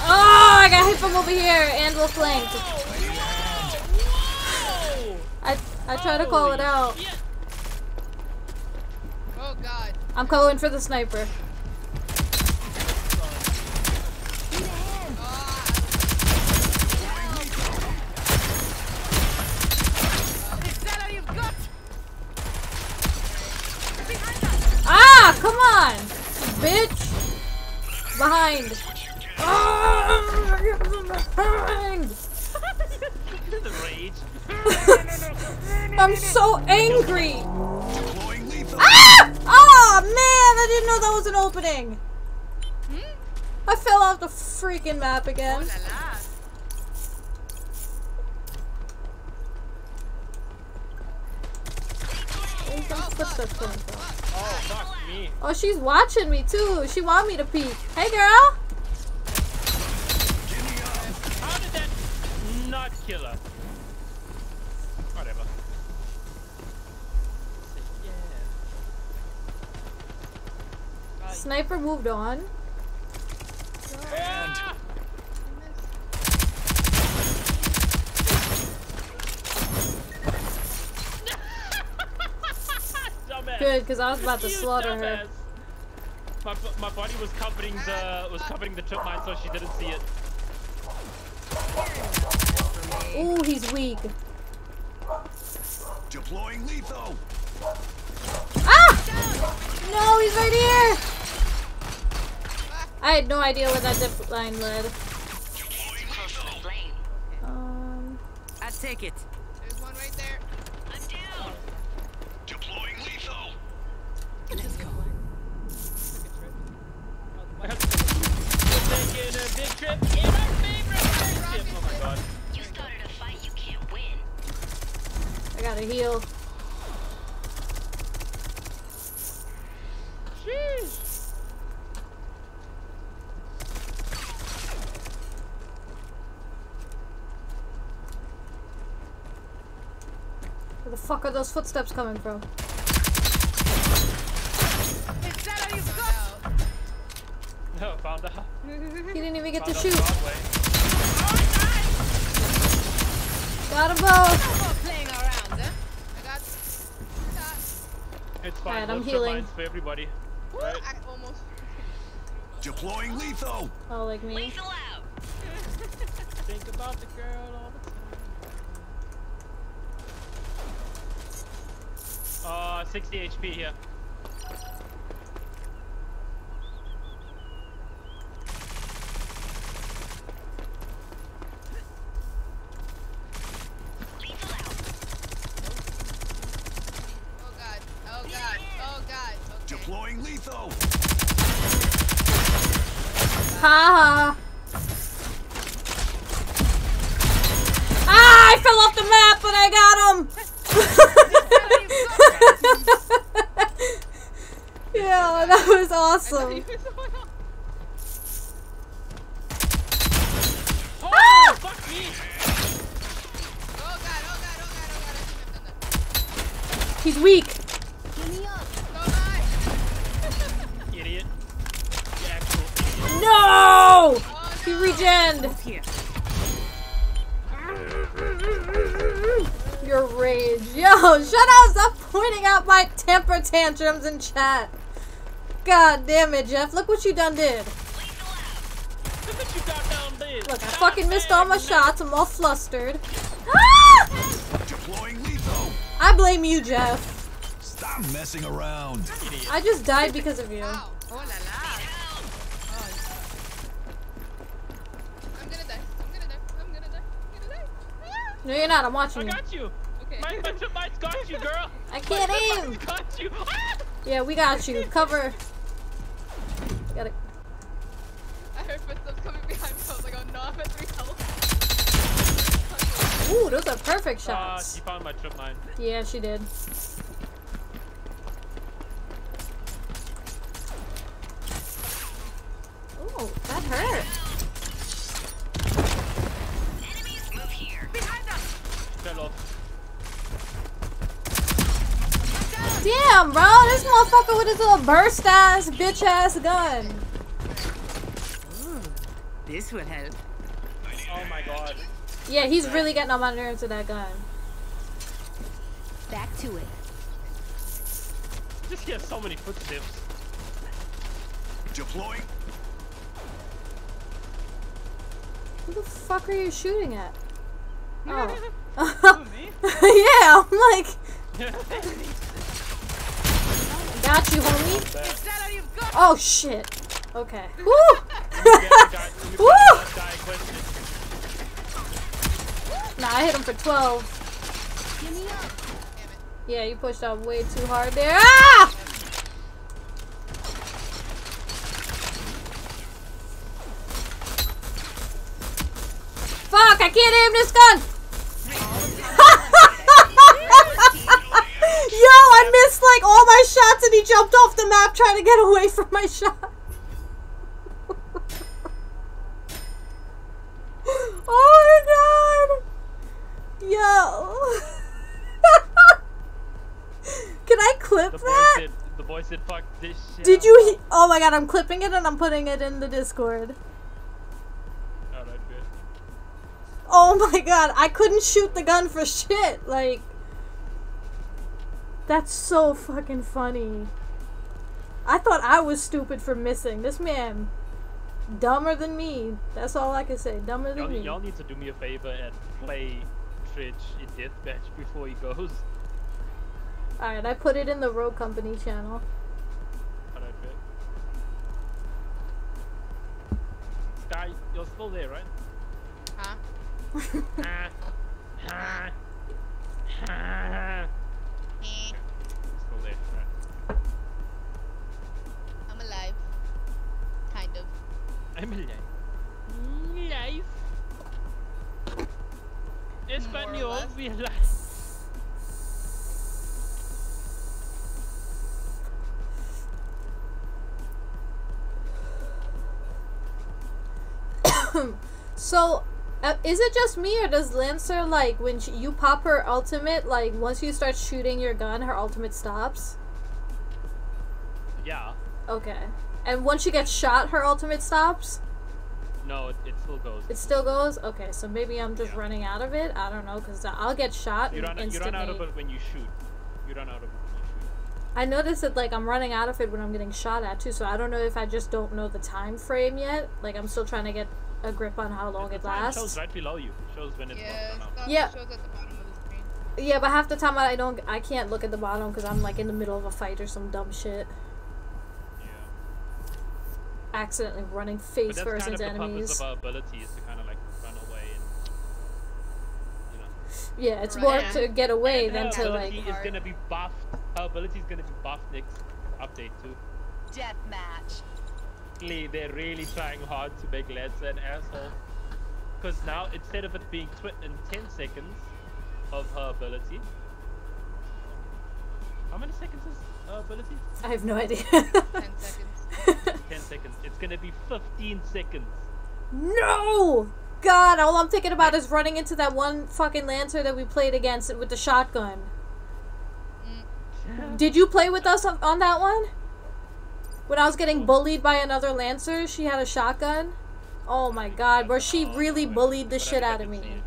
Oh, I got hit from over here, and we're flanked. Whoa, whoa. I try to call it out. Shit. Oh god. I'm going for the sniper. Ah, come on, bitch. Behind. I'm so angry. Ah! Oh man, I didn't know that was an opening. I fell off the freaking map again. Oh, she's watching me too. She want me to peek. Hey, girl. How did that not kill her? Whatever. Yeah. Sniper moved on. And good, because I was about to slaughter her. My body was covering the trip mine, so she didn't see it. Ooh, he's weak. Deploying lethal. Ah! No, he's right here. I had no idea where that dip line led. I take it. There's one right there. I'm down. Deploying lethal. Let's go. I have to take a big trip in our favorite. Oh my god. You started a fight you can't win. I gotta heal. Jeez. Where the fuck are those footsteps coming from? Is that how you got? No, found out. He didn't even get to shoot. Got them both! Playing around, huh? I got that. It's fine, right, I'm healing. For everybody. Right. I almost... Deploying lethal! Oh, like me? Lethal out! Think about the girl all the time. 60 HP here. Ha ha. Ah, I fell off the map, but I got him. Yeah, that was awesome. Ah! Fuck me. Oh god, oh god, oh god, oh god. He's weak. No! He regened! Your rage. Yo, shut up! Stop pointing out my temper tantrums in chat. God damn it, Jeff. Look what you done did. Look, I fucking missed all my shots. I'm all flustered. I blame you, Jeff. Stop messing around. I just died because of you. No, you're not. I'm watching you. I got you. Okay. Mine's got you, girl. I can't aim. Mine's got you. Yeah, we got you. Cover. Got it. I heard footsteps coming behind me. I was like, oh no, I'm at 3 health. Ooh, those are perfect shots. She found my trip mine. Yeah, she did. Ooh, that hurt. Damn, Damn, bro, this motherfucker with his little burst ass, bitch ass gun. Ooh, this would help. Oh my god. Yeah, he's really getting on my nerves with that gun. Back to it. Just get so many footsteps. Deploying. Who the fuck are you shooting at? Oh. Yeah, I'm like. Got you, homie. Oh shit. Okay. Woo! Woo! Nah, I hit him for 12. Yeah, you pushed out way too hard there. Ah! Fuck! I can't aim this gun. Yo, I missed like all my shots, and he jumped off the map trying to get away from my shot. Oh my god! Yo, can I clip that? The boy said, "Fuck this shit." Did you? Oh my god! I'm clipping it and I'm putting it in the Discord. Oh my god, I couldn't shoot the gun for shit, like... That's so fucking funny. I thought I was stupid for missing. This man, dumber than me. That's all I can say, dumber than me. Y'all need to do me a favor and play Tridge in Deathmatch before he goes. Alright, I put it in the Rogue Company channel. Alright, good. Sky, you're still there, right? Huh? I'm alive. Kind of. I'm alive. Life. Espanol, we alive. So, is it just me, or does Lancer, like, when you pop her ultimate, like, once you start shooting your gun, her ultimate stops? Yeah. Okay. And once she gets shot, her ultimate stops? No, it still goes. It still goes? Okay, so maybe I'm just running out of it? I don't know, because I'll get shot. You run out of it when you shoot. You run out of it when you shoot. I noticed that, like, I'm running out of it when I'm getting shot at, too, so I don't know if I just don't know the time frame yet. Like, I'm still trying to get... a grip on how long it lasts. It shows right below you. It shows when it's gone. Yeah. It shows at the bottom of the screen. Yeah, but half the time I can't look at the bottom because I'm like in the middle of a fight or some dumb shit. Yeah. Accidentally running face first into enemies. That's kind of the purpose of our ability, is to kind of like run away and, you know. Yeah, it's more to get away than to like. Our ability is gonna be buffed. Our ability is gonna be buffed next update too. Deathmatch. They're really trying hard to make Lancer an asshole, because now instead of it being twit in 10 seconds of her ability, how many seconds is her ability? I have no idea. 10 seconds. 10 seconds. It's gonna be 15 seconds. No! God, all I'm thinking about is running into that one fucking Lancer that we played against with the shotgun. Mm. Did you play with us on that one? When I was getting bullied by another Lancer, she had a shotgun. Oh my god, bro, she really bullied the shit out of me.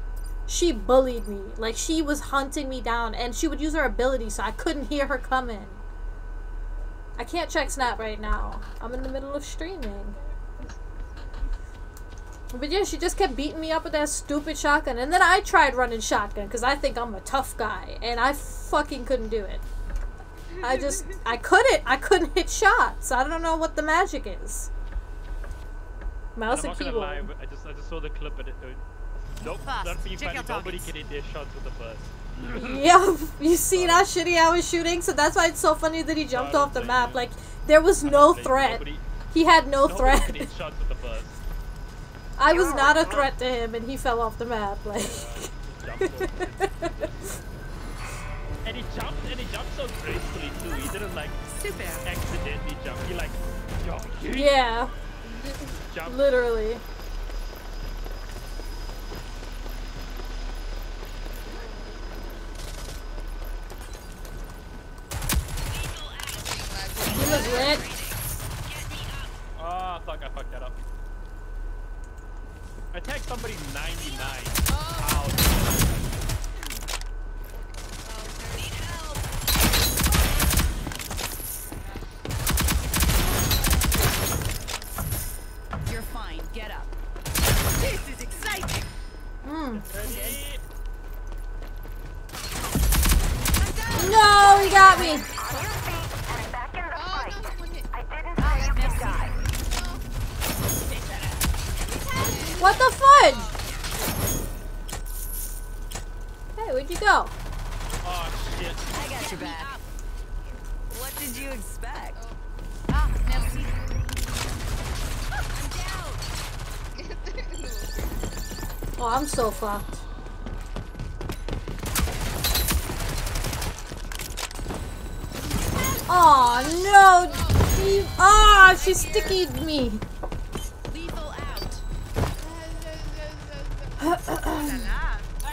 She bullied me. Like, she was hunting me down, and she would use her ability, so I couldn't hear her coming. I can't check Snap right now. I'm in the middle of streaming. But yeah, she just kept beating me up with that stupid shotgun, and then I tried running shotgun, because I think I'm a tough guy, and I fucking couldn't do it. I couldn't hit shots. I don't know what the magic is. Mouse and keyboard. Lie, I just saw the clip and nope, not being funny, nobody can hit their shots with the burst. Yeah, you see how shitty I was shooting? So that's why it's so funny that he jumped off the map. Like, there was no threat. He had no threat. Nobody can hit shots with the burst. I was not a threat to him and he fell off the map, like... And he jumped so gracefully too. He didn't like accidentally jump. He like jumped. Literally. I tagged somebody 99. Ow. Need help. You're fine. Get up. This is exciting. No, he got me. What the fudge? Hey, where'd you go? Oh shit! I got your back. What did you expect? Ah, now see. I'm down. Oh, I'm so fucked. Oh no! She, she stickied me.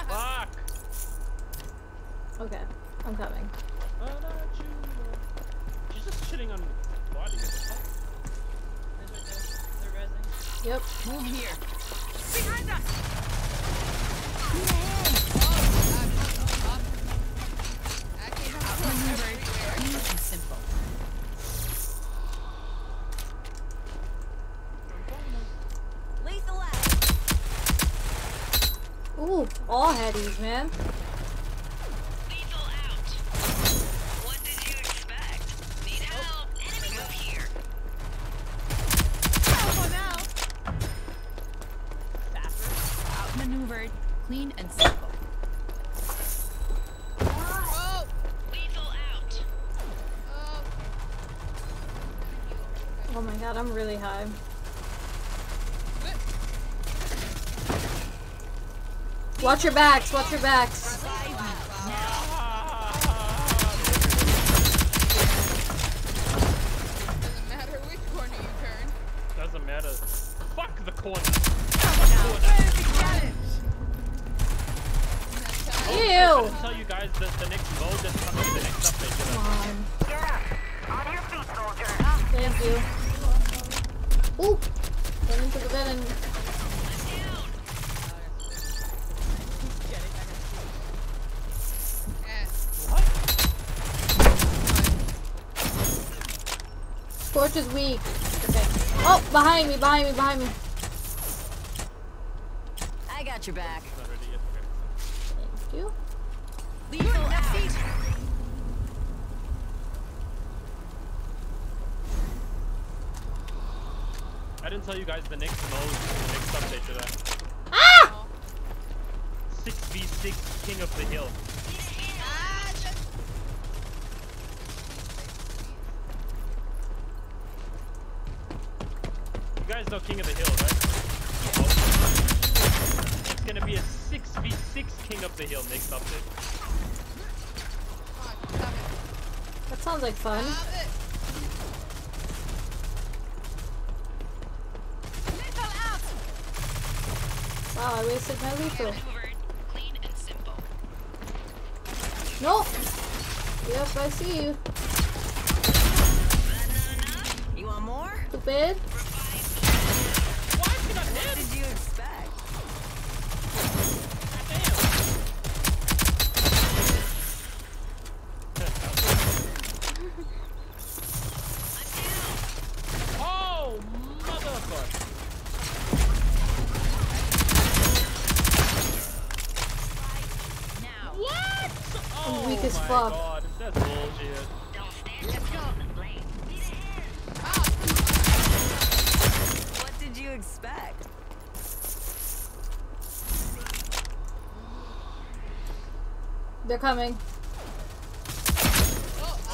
Fuck. Okay, I'm coming. She's just shitting on the body. They're rising. Yep. Move here. Behind us. I can't have everywhere. Nothing simple. Ooh, all headies, man. Lethal out. What did you expect? Need help. Enemy move here. Help now. Faster. Outmaneuvered. Clean and simple. Oh. Lethal out. Oh. Oh my god, I'm really high. Watch your backs, watch your backs. Doesn't matter which corner you turn. Doesn't matter. Fuck the corner. Ew! I'll tell you guys that the next mode that's coming to the next update. Come on. Get up. On your feet, soldier. Thank you. Ooh! Went into the bed and... Torch is weak. Okay. Oh, behind me, behind me, behind me. I got your back. Thank you. Lethal out. I didn't tell you guys the next mode, the next update to that. Ah! 6v6 King of the Hill. You guys know King of the Hill, right? It's gonna be a 6v6 King of the Hill next update. That sounds like fun. Wow, I wasted my lethal. Clean and simple. Nope. Yep, I see you. You want more? Stupid. What did you expect? Oh, motherfucker! Now. What? Oh, I'm weak as fuck. God, that's bullshit. Expect. They're coming.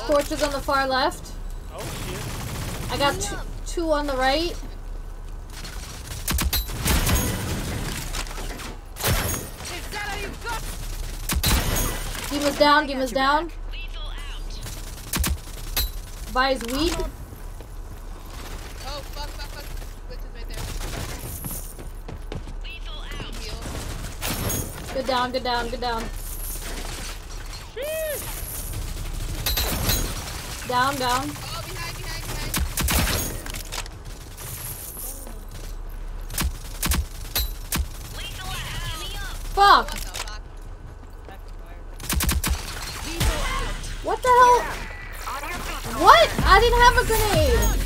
Torch is on the far left. Oh shit. I got two on the right. Demon's down, Demon's down. Buy his weed. Good down, good down, good down. Jeez. Down, down. Oh, behind, behind, behind. fuck? What the hell? What? I didn't have a grenade.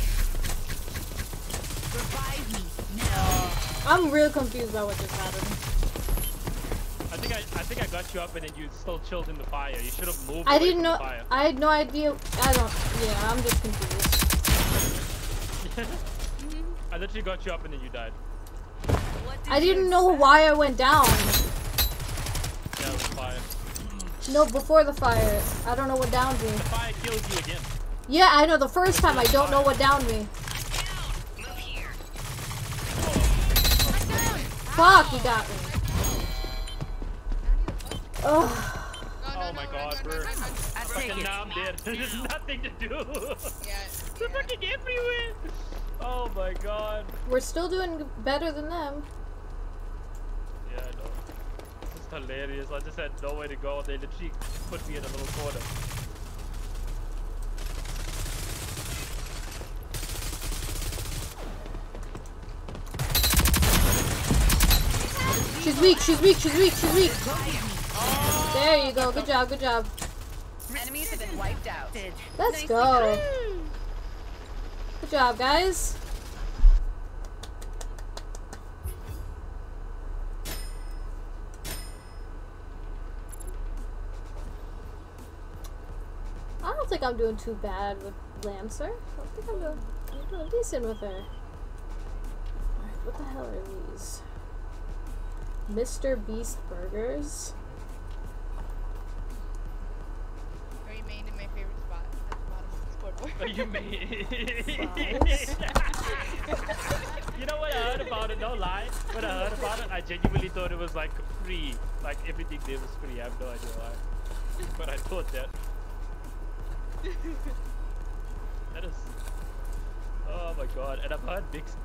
I'm real confused by what just happened. I think I got you up and then you still chilled in the fire. You should have moved. I didn't know. I had no idea. Yeah, I'm just confused. I literally got you up and then you died. I didn't know why I went down. Yeah, it was fire. No, before the fire. I don't know what downed me. The fire killed you again. Yeah, I know. The first time, I don't know what downed me. Move here. Fuck, he got me. Oh, oh my god, bro. Fucking now I'm dead. There's nothing to do. They're fucking everywhere. Oh my god. We're still doing better than them. Yeah, I know. It's just hilarious. I just had nowhere to go. They literally put me in a little corner. She's weak, she's weak, she's weak, she's weak. Oh, there you go. Good job, good job. Enemies have been wiped out. Let's go. Good job, guys. I don't think I'm doing too bad with Lancer. I think I'm doing decent with her. Alright, what the hell are these? Mr. Beast Burgers? Are you made in my favorite spot? Are you made? You know what I heard about it? No lie. When I heard about it, I genuinely thought it was like free. Like everything there was free. I have no idea why. But I thought that. That is. Oh my god. And I've heard mixed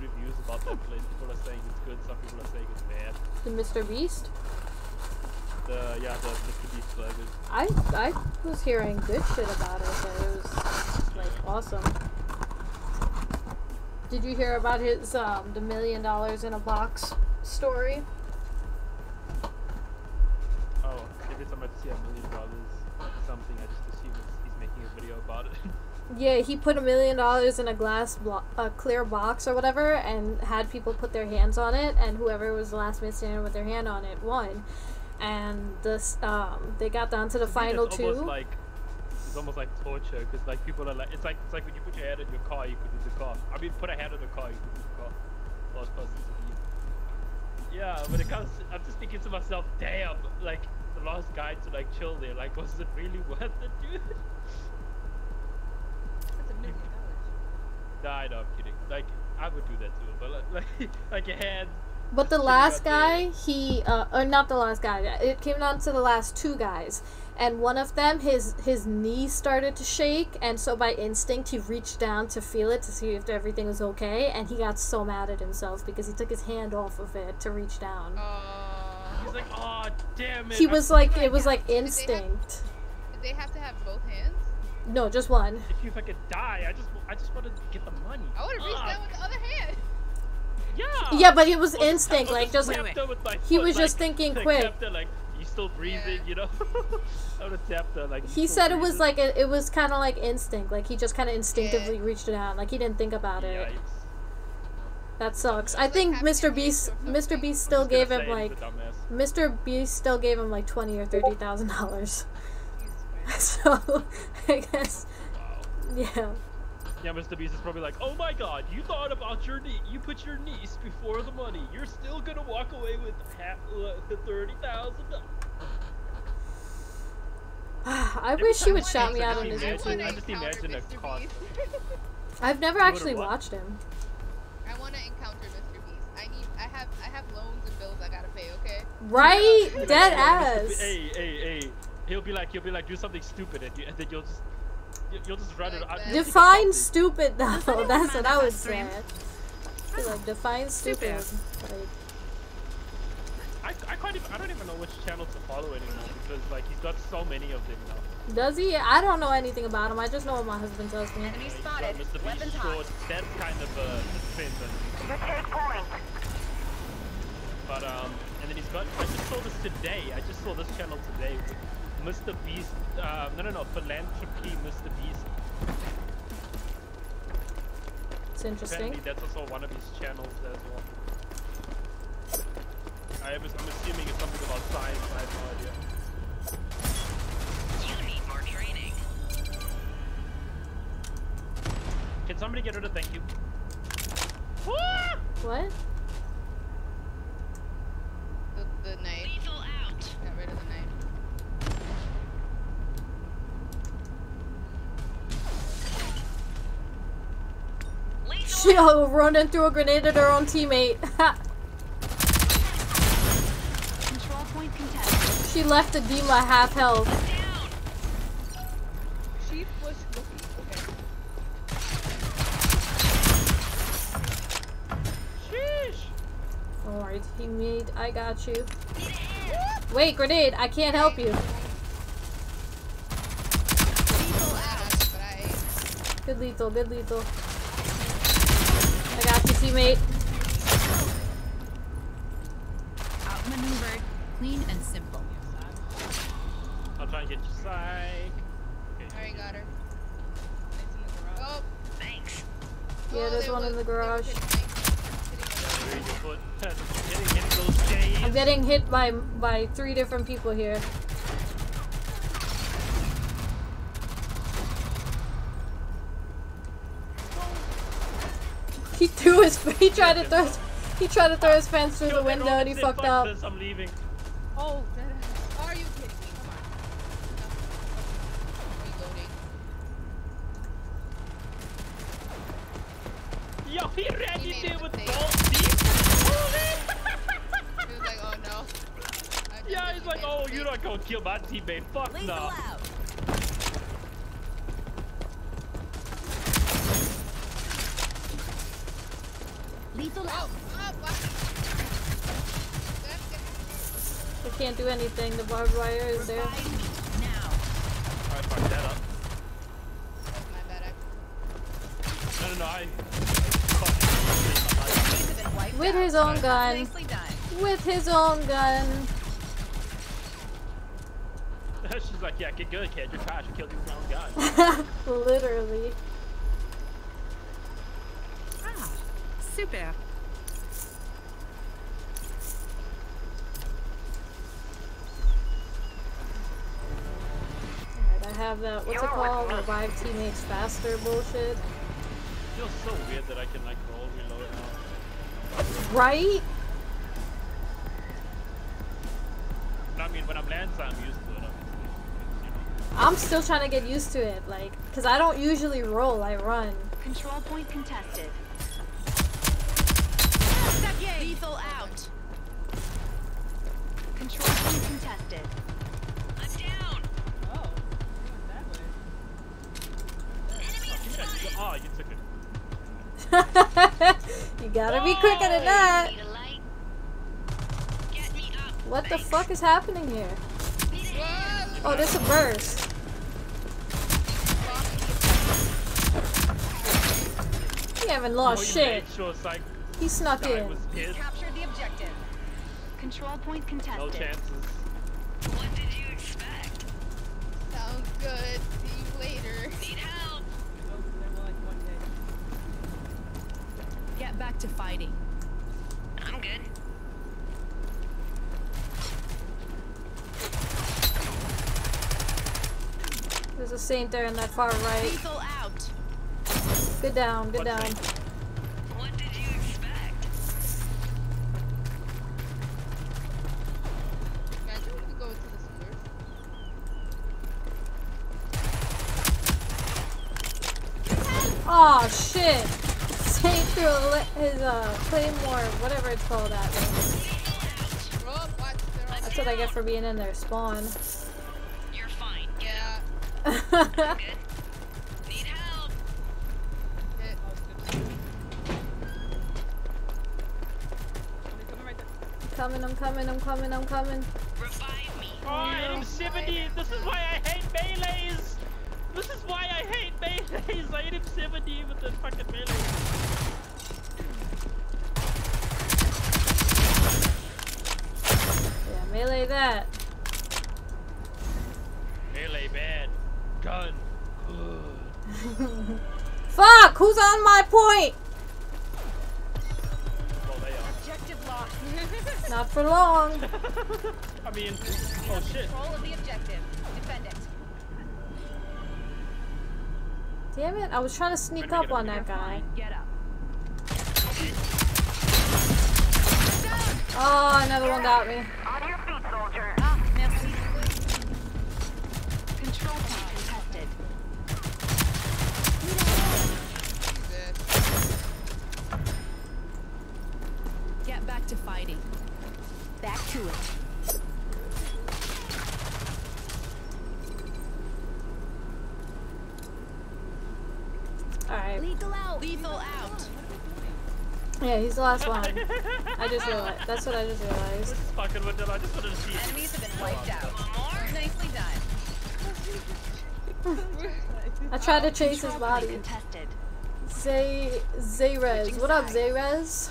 reviews about that place. People are saying it's good. Some people are saying it's bad. The Mr. Beast. The Mr. Beast burgers. I was hearing good shit about it, but it was like awesome. Did you hear about his the $1 million in a box story? Oh, every time I see $1 million something, I just assume he's making a video about it. Yeah, he put $1 million in a clear box or whatever, and had people put their hands on it, and whoever was the last man standing with their hand on it won. And this, they got down to the final two. It's almost like torture, because like people are like, it's like when you put your head in your car, you could lose the car. I mean, put a hand in the car, you could lose the car. Last person to leave. Yeah, when it comes, I'm just thinking to myself, damn, like the last guy to like chill there, like was it really worth it, dude? Died, I'm kidding. Like I would do that too, but like your hand. But the last guy, he or not the last guy. It came down to the last two guys, and one of them, his knee started to shake, and so by instinct he reached down to feel it to see if everything was okay, and he got so mad at himself because he took his hand off of it to reach down. He's like, oh damn it! He was like, it was like instinct. Did they have to have both hands? No, just one. If you fucking die, I just wanted to get the money. I would have reached down with the other hand. Yeah. Yeah, but it was instinct, like he was just thinking quick. Like you still breathing, you know. I would have tapped her, like. He said it was like it was kind of like instinct, like he just kind of instinctively reached it out, like he didn't think about it. That sucks. I think Mr. Beast still gave him like $20,000 or $30,000. So, I guess, yeah. Yeah, Mr. Beast is probably like, oh my god, you thought about your knee, you put your niece before the money, you're still gonna walk away with the $30,000. I wish she would shout me out on his YouTube. I just imagine a cost. I've never actually watched him. I wanna encounter Mr. Beast. I have loans and bills I gotta pay, okay? Right? Dead ass. Hey. He'll be like, do something stupid, and then you'll just run it. Define stupid, though. That's what I would say. Like, define stupid. Like, I don't even know which channel to follow anymore, because like he's got so many of them now. Does he? I don't know anything about him. I just know what my husband tells me. Enemy spotted. Weapons hot. That's kind of a trend. But and then he's got, I just saw this today, I just saw this channel today, Mr. Beast, no, Philanthropy Mr. Beast. It's interesting. Apparently that's also one of his channels as well. I'm assuming it's something about science, I have no idea. You need more training. Can somebody get rid of thank you? What? The knife. Lethal out. Got rid of the knife. She'll run and threw a grenade at her own teammate. She left Adema half health. She was looking. Okay. Sheesh. Alright, teammate, I got you. Wait, grenade, I can't help you. Good lethal, good lethal. I got you, teammate. Outmaneuvered, clean and simple. I'll try and get you psych. Already got her. Oh, thanks. Yeah, there's one in the garage. I'm getting hit by three different people here. He threw his. He tried to throw his fence through the window and he fucked up. I'm leaving. Oh, dead ass. Are you kidding me? Come on. Reloading. Yo, he ran in there with both feet. He was like, oh no. Yeah, he's like, oh, you're not gonna kill my teammate. Fuck no. Lethal out. I can't do anything. The barbed wire is there. Now. I fucked that up. That's my bad act. No, I fucked. With his own gun. With his own gun. She's like, yeah, get good, kid. You're trash. You killed your own gun. Literally. Super. Alright, I have that, what's it called? Revive teammates faster bullshit. It feels so weird that I can like roll reload now. Right? I mean, when I'm landing, I'm used to it, obviously. I'm still trying to get used to it, like, because I don't usually roll, I run. Control point contested. Lethal out. Control point contested. I'm down. Oh, that way. Enemy spotted. Oh, you took it. You gotta be quicker than that. Get me up. What the fuck is happening here? Oh, there's a burst. We haven't lost shit. He snuck in. He captured the objective. Control point contested. No chances. What did you expect? Sounds good. See you later. Need help. Get back to fighting. I'm good. There's a saint there in that far right. Lethal out. Good down. Good down. Oh shit! Saint threw his claymore, whatever it's called, at me. That's what I get for being in their spawn. You're fine. Yeah. I'm good. Need help. I'm coming. Revive me. Oh, I'm 70. This is why I hate melees. This is why I hate melees! I hate him 70 with the fucking melee. like that. Melee bad. Gun good. Fuck! Who's on my point? Well, they are. Objective locked. Not for long. I mean, oh shit. Control of the objective. Defend it. Damn it! I was trying to sneak up on that guy. Get up. Oh, another one got me. On your feet, soldier. Control point contested. Get back to fighting. Back to it. All right. Lethal out. Lethal out. Yeah, he's the last one. I just realized. That's what I just realized. Fucking what did I just wanted to see? Enemies have been wiped out. More nicely done. I tried to chase his body. Zayrez. What up, Zayrez?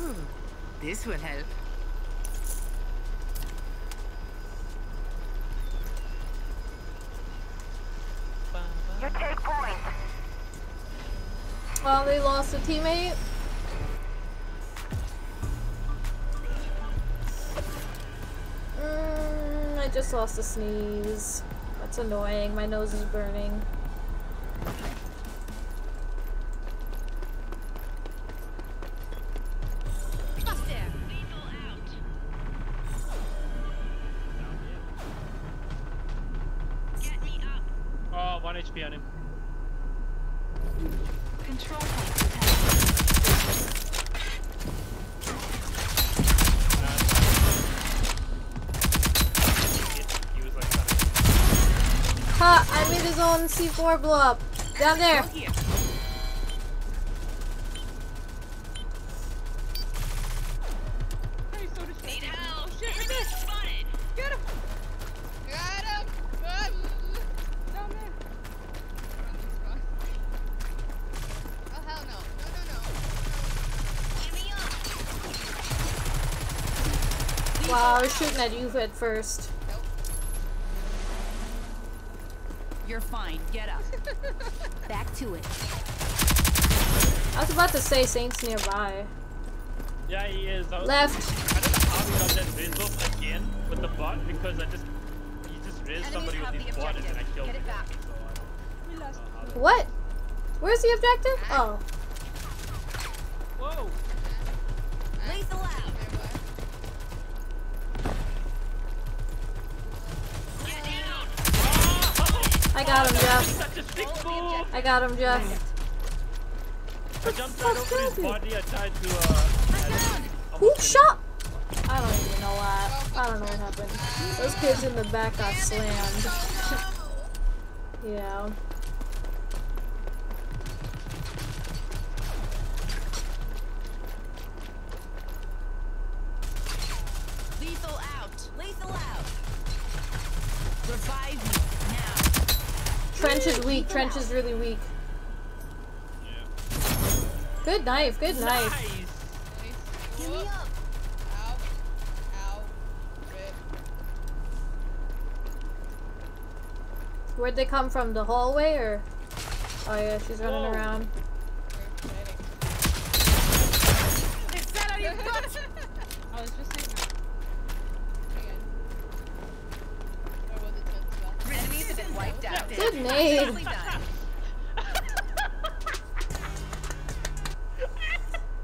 Ooh, this will help. You take point. Well, they lost a teammate. I just lost a sneeze. That's annoying. My nose is burning. Get me up. Oh, 1 HP on him. Control point contested. Ha! I made his own C4 blow up. Down there. Wow, I was shooting at you head first. Nope. You're fine. Get up. Back to it. I was about to say Saint's nearby. Yeah, he is. Left. I don't know how we got that raise off again with the bot because he just raised somebody with these bot and then I killed him. What? Where's the objective? Oh. Whoa. Lethal out. I got him, Jeff. I got him, Jeff. I jumped right over his body. I tried to, who shot? I don't even know why. I don't know what happened. Those kids in the back got slammed. Yeah. Lethal out. Lethal out. Revive me. Trench is weak. Trench is really weak. Yeah. Good knife. Good knife. Nice. Give me up. Ow. Ow. Where'd they come from? The hallway or? Oh yeah, she's running around. I was just saying. Good name.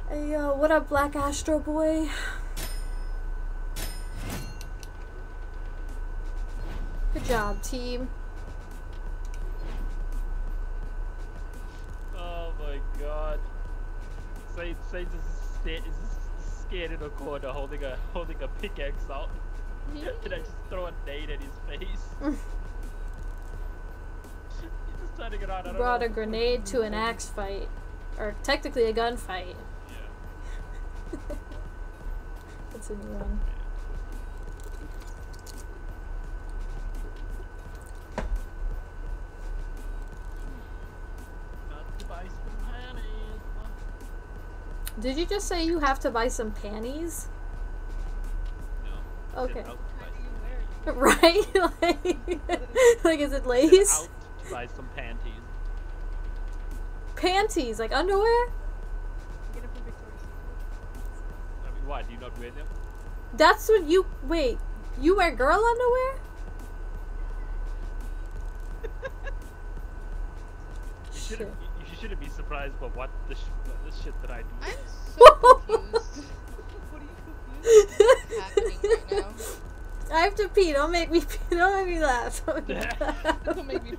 Hey yo, what up, Black Astro Boy? Good job, team. Oh my god. Saint is scared in a corner holding a pickaxe out. Did I just throw a nade at his face? Brought a grenade to an axe fight, or technically a gunfight. Yeah. That's a new one. Did you just say you have to buy some panties? Okay. Right? like, is it Lay's? Buy some panties. Panties? Like underwear? Get them from Victoria's Secret. I mean, why? Do you not wear them? That's what you. Wait. You wear girl underwear? You shouldn't be surprised by what the shit that I do. I'm so confused. What are you confused? What's happening right now? I have to pee. Don't make me pee. Don't make me laugh. Don't make me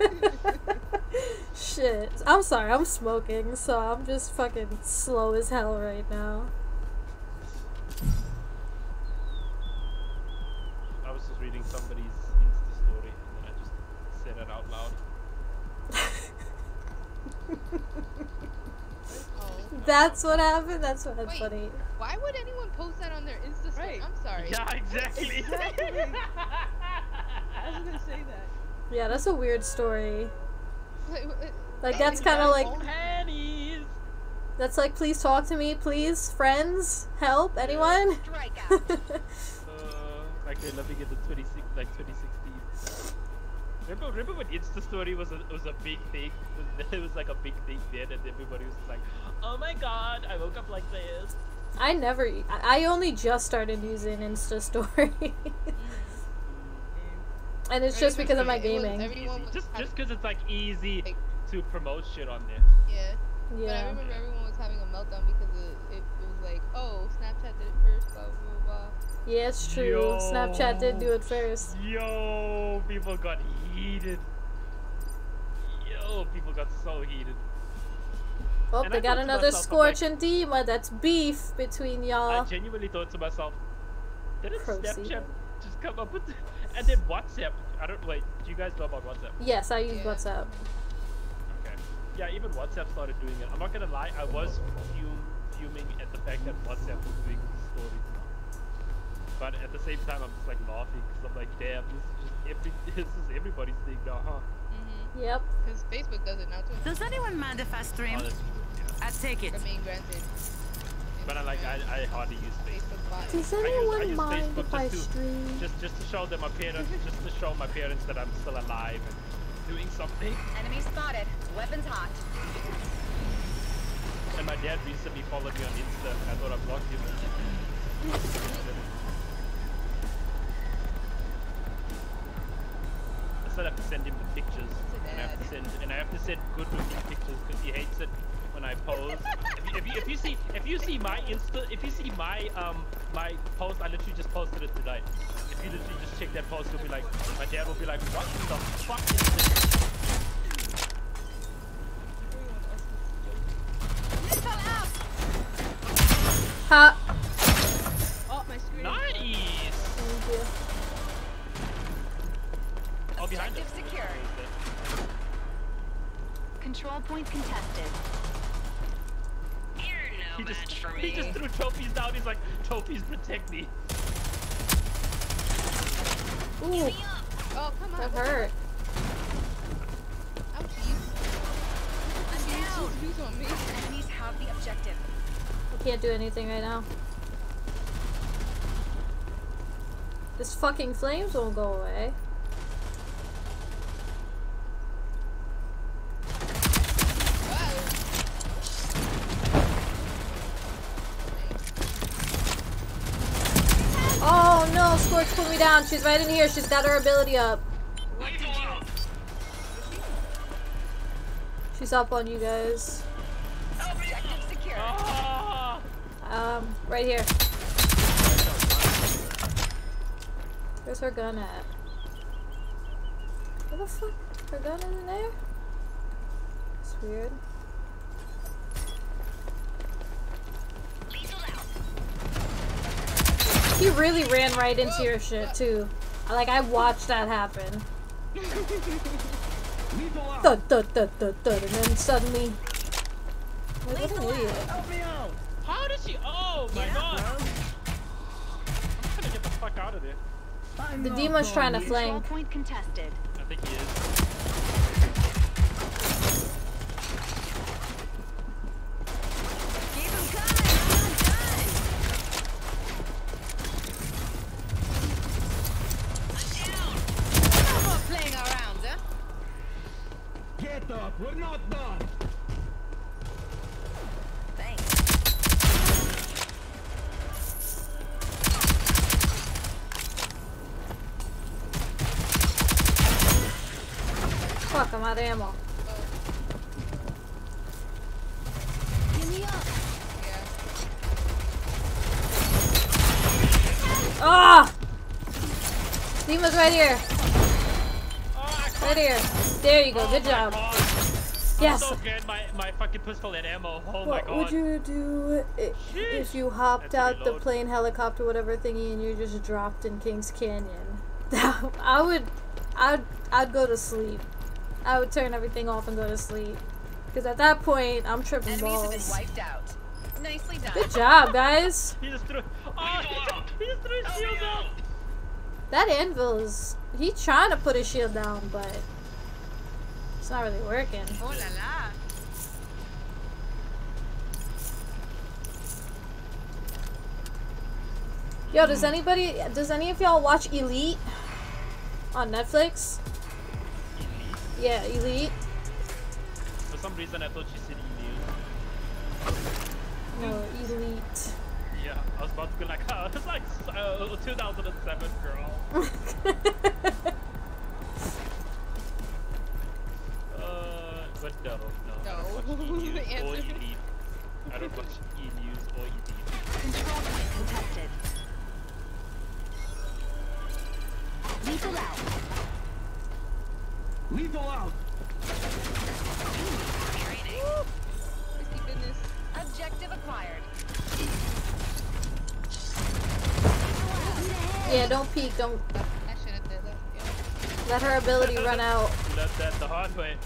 pee. Shit. I'm sorry. I'm smoking, so I'm just fucking slow as hell right now. I was just reading somebody's Insta story, and then I just said it out loud. That's what happened. That's what happened. Funny. Why would anyone post that on their Insta story? Right. I'm sorry. Yeah, exactly. I was gonna say that. Yeah, that's a weird story. Like that's kind of like. Panties. That's like, please talk to me, please, friends, help, anyone. Like they're living in the 2016. Remember when Insta story was a big thing? It was like a big thing then, and everybody was just like, "Oh my god, I woke up like this." I only just started using Insta story, and it's just because of my gaming. Just because it's like easy to promote shit on there. Yeah. Yeah. But I remember everyone was having a meltdown because it was like, oh, Snapchat did it first, blah, blah, blah. Yeah, it's true. Yo, Snapchat did do it first. Yo, people got heated. Yo, people got so heated. Oh, and they got another Scorch and Dima. That's beef between y'all. I genuinely thought to myself, didn't Snapchat just come up with... And then WhatsApp. Do you guys know about WhatsApp? Yes, I use WhatsApp. Yeah, even WhatsApp started doing it. I'm not gonna lie, I was fuming at the fact that WhatsApp was doing stories now. But at the same time, I'm just like laughing because I'm like, damn, this is everybody's thing now, huh? Mm-hmm. Yep. Because Facebook does it now too. Does anyone mind if I stream? I take it. I mean, granted. But I hardly use Facebook. Does anyone mind if I stream? Just to show that my parents, just to show my parents that I'm still alive. And doing something. Enemy spotted. Weapons hot. And my dad recently followed me on Insta. I thought I blocked him. I said I have to send him the pictures. And I have to send good looking pictures because he hates it when I post. if you see my Insta, if you see my my post, I literally just posted it tonight. If you literally just check that post, you'll be like, my dad will be like, what the fuck is this? Ha! Oh, my screen. Nice! Thank you. Oh, behind us. Control point contested. You're no match for me. He just threw trophies down. He's like, trophies protect me. Ooh. Oh, come on. That hurt. I'm down. He's on me. Enemies have the objective. I can't do anything right now. This fucking flames won't go away. Oh no, Scorch put me down. She's right in here. She's got her ability up. She's up on you guys. Right here. Where's her gun at? Where the fuck? Her gun isn't there? It's weird. He really ran right into your shit too. Like I watched that happen. Thud, thud, thud, thud, thud, and then suddenly. Like, what an idiot. How did she? Oh my god! I'm gonna get the fuck out of there. The demon's trying to flank. Point contested. I think he is. I'm out of ammo. Give me up. Yeah. Ah! Dima's right here. Right here. There you go. Good job. God. Yes. I'm so good. My fucking pistol and ammo. Oh my god. What would you do if you hopped out the plane, helicopter, whatever thingy, and you just dropped in Kings Canyon? I'd go to sleep. I would turn everything off and go to sleep. Because at that point, I'm tripping balls. Enemies have been wiped out. Nicely done. Good job, guys. He just threw. Oh, he just threw his shield out. That anvil is. He trying to put his shield down, but it's not really working. Oh la la. Yo, does any of y'all watch Elite on Netflix? Elite? Yeah, Elite. For some reason I thought she said Elite. No, Elite. Yeah, I was about to go like, oh, it's like 2007, girl. But no. I don't watch E-News or I don't watch E-News or E-News. Control point contested. Lethal out. Lethal out. Ooh, this. Objective acquired. Yeah, don't peek. Don't. I should have did that. Yeah. Let her ability run out. Let that the hard way.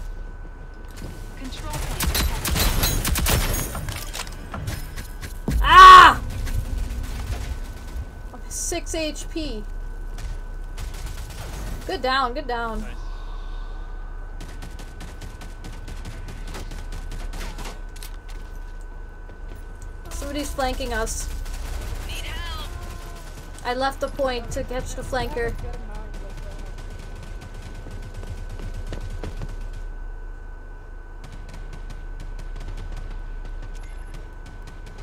Control point. Ah! 6 HP. Good down. Good down. Nice. Somebody's flanking us. I left the point to catch the flanker.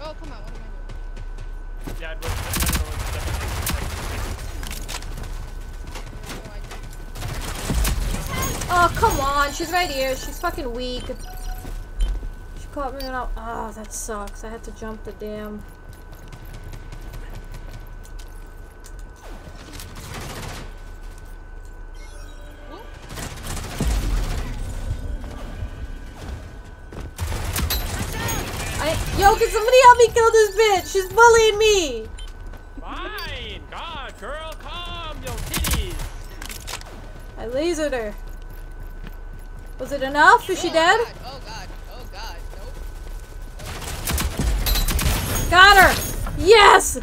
Oh, come on, what am I doing? Yeah, oh, come on, she's right here. She's fucking weak. She caught me out. Oh, that sucks. I had to jump the damn. Yo, can somebody help me kill this bitch? She's bullying me! Fine! God, girl, calm your titties! I lasered her. Was it enough? Is she dead? God. Oh god, oh god, nope. Got her! Yes!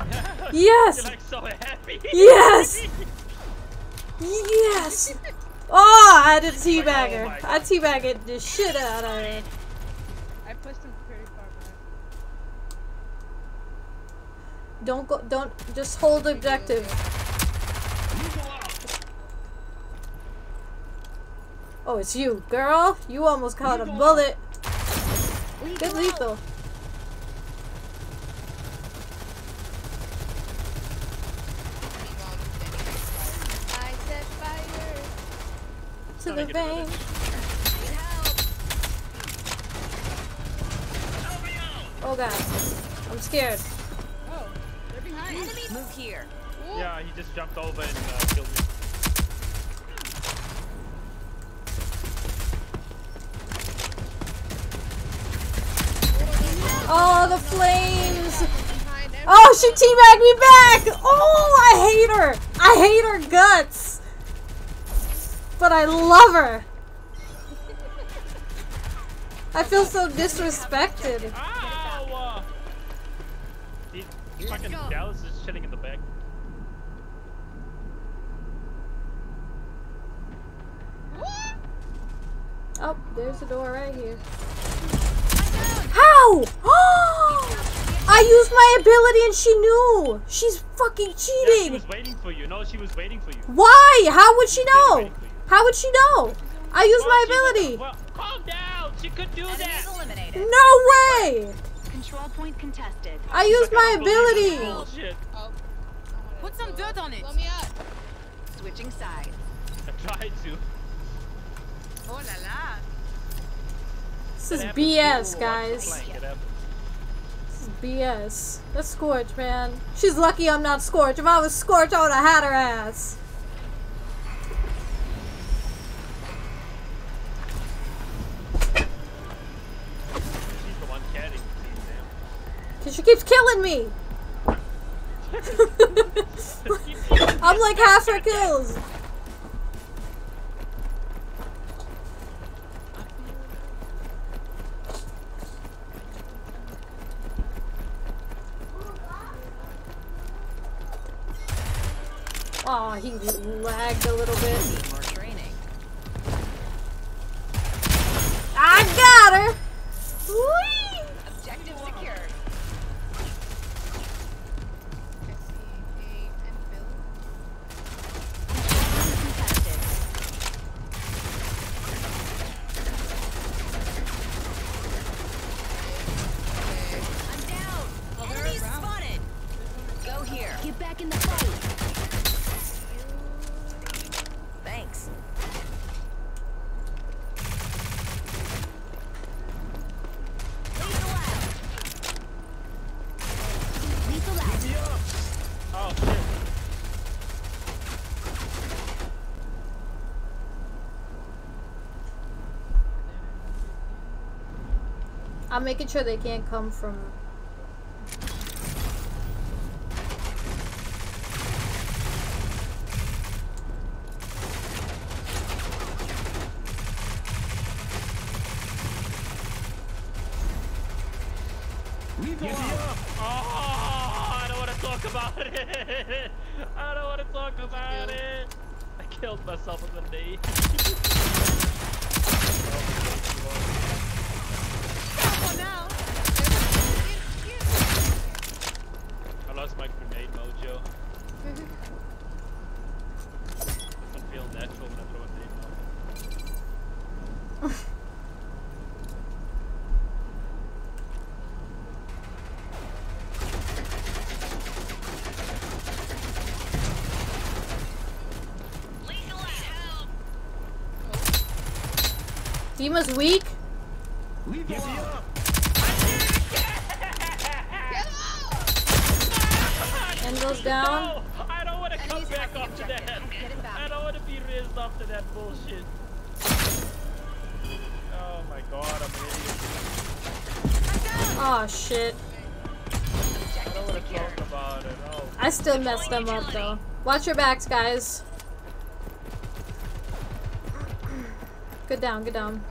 Yes! You're like so happy! Yes! Yes! Oh, I had to teabag her. I teabagged the shit out of her. I pushed him. Don't go, don't, just hold the objective. Oh, it's you, girl. You almost caught a bullet. Good lethal. To the vein. Oh god, I'm scared. Enemies. Move here. Ooh. Yeah, he just jumped over and killed me. Oh, the flames! Oh, she teabagged me back! Oh, I hate her! I hate her guts! But I love her! I feel so disrespected. Fucking Dallas is shitting in the back. Oh, there's a door right here. How? I used my ability and she knew. She's fucking cheating. Yeah, she was waiting for you. No, she was waiting for you. Why? How would she know? How would she know? I used my ability. Well, calm down. She could do that. No way. Control point contested. I used my ability. Oh, put some dirt on it. Switching sides. I tried to. Oh la la. This is BS, guys. BS. That's Scorch, man. She's lucky I'm not Scorch. If I was Scorch, I would have had her ass. She's the one catting me, man. Cause she keeps killing me. I'm like half her kills. Oh, he lagged a little bit. Need more training. I got her! Whee! Objective secured. I'm down! Enemy spotted! Go here. Get back in the fight! I'm making sure they can't come from... Leave me up! Oh, I don't want to talk about it! I don't want to talk about it! I killed myself with a knee. Now. I lost my grenade mojo. I feel natural when I throw a grenade mojo. Dima's weak. Leave him up. Goes down. No, I don't want to come back after that. I don't want to be raised after that bullshit. Oh my god, I'm an idiot. Oh shit. I don't want to talk about it. Oh. I still messed them up though. Watch your backs, guys. Get down, get down.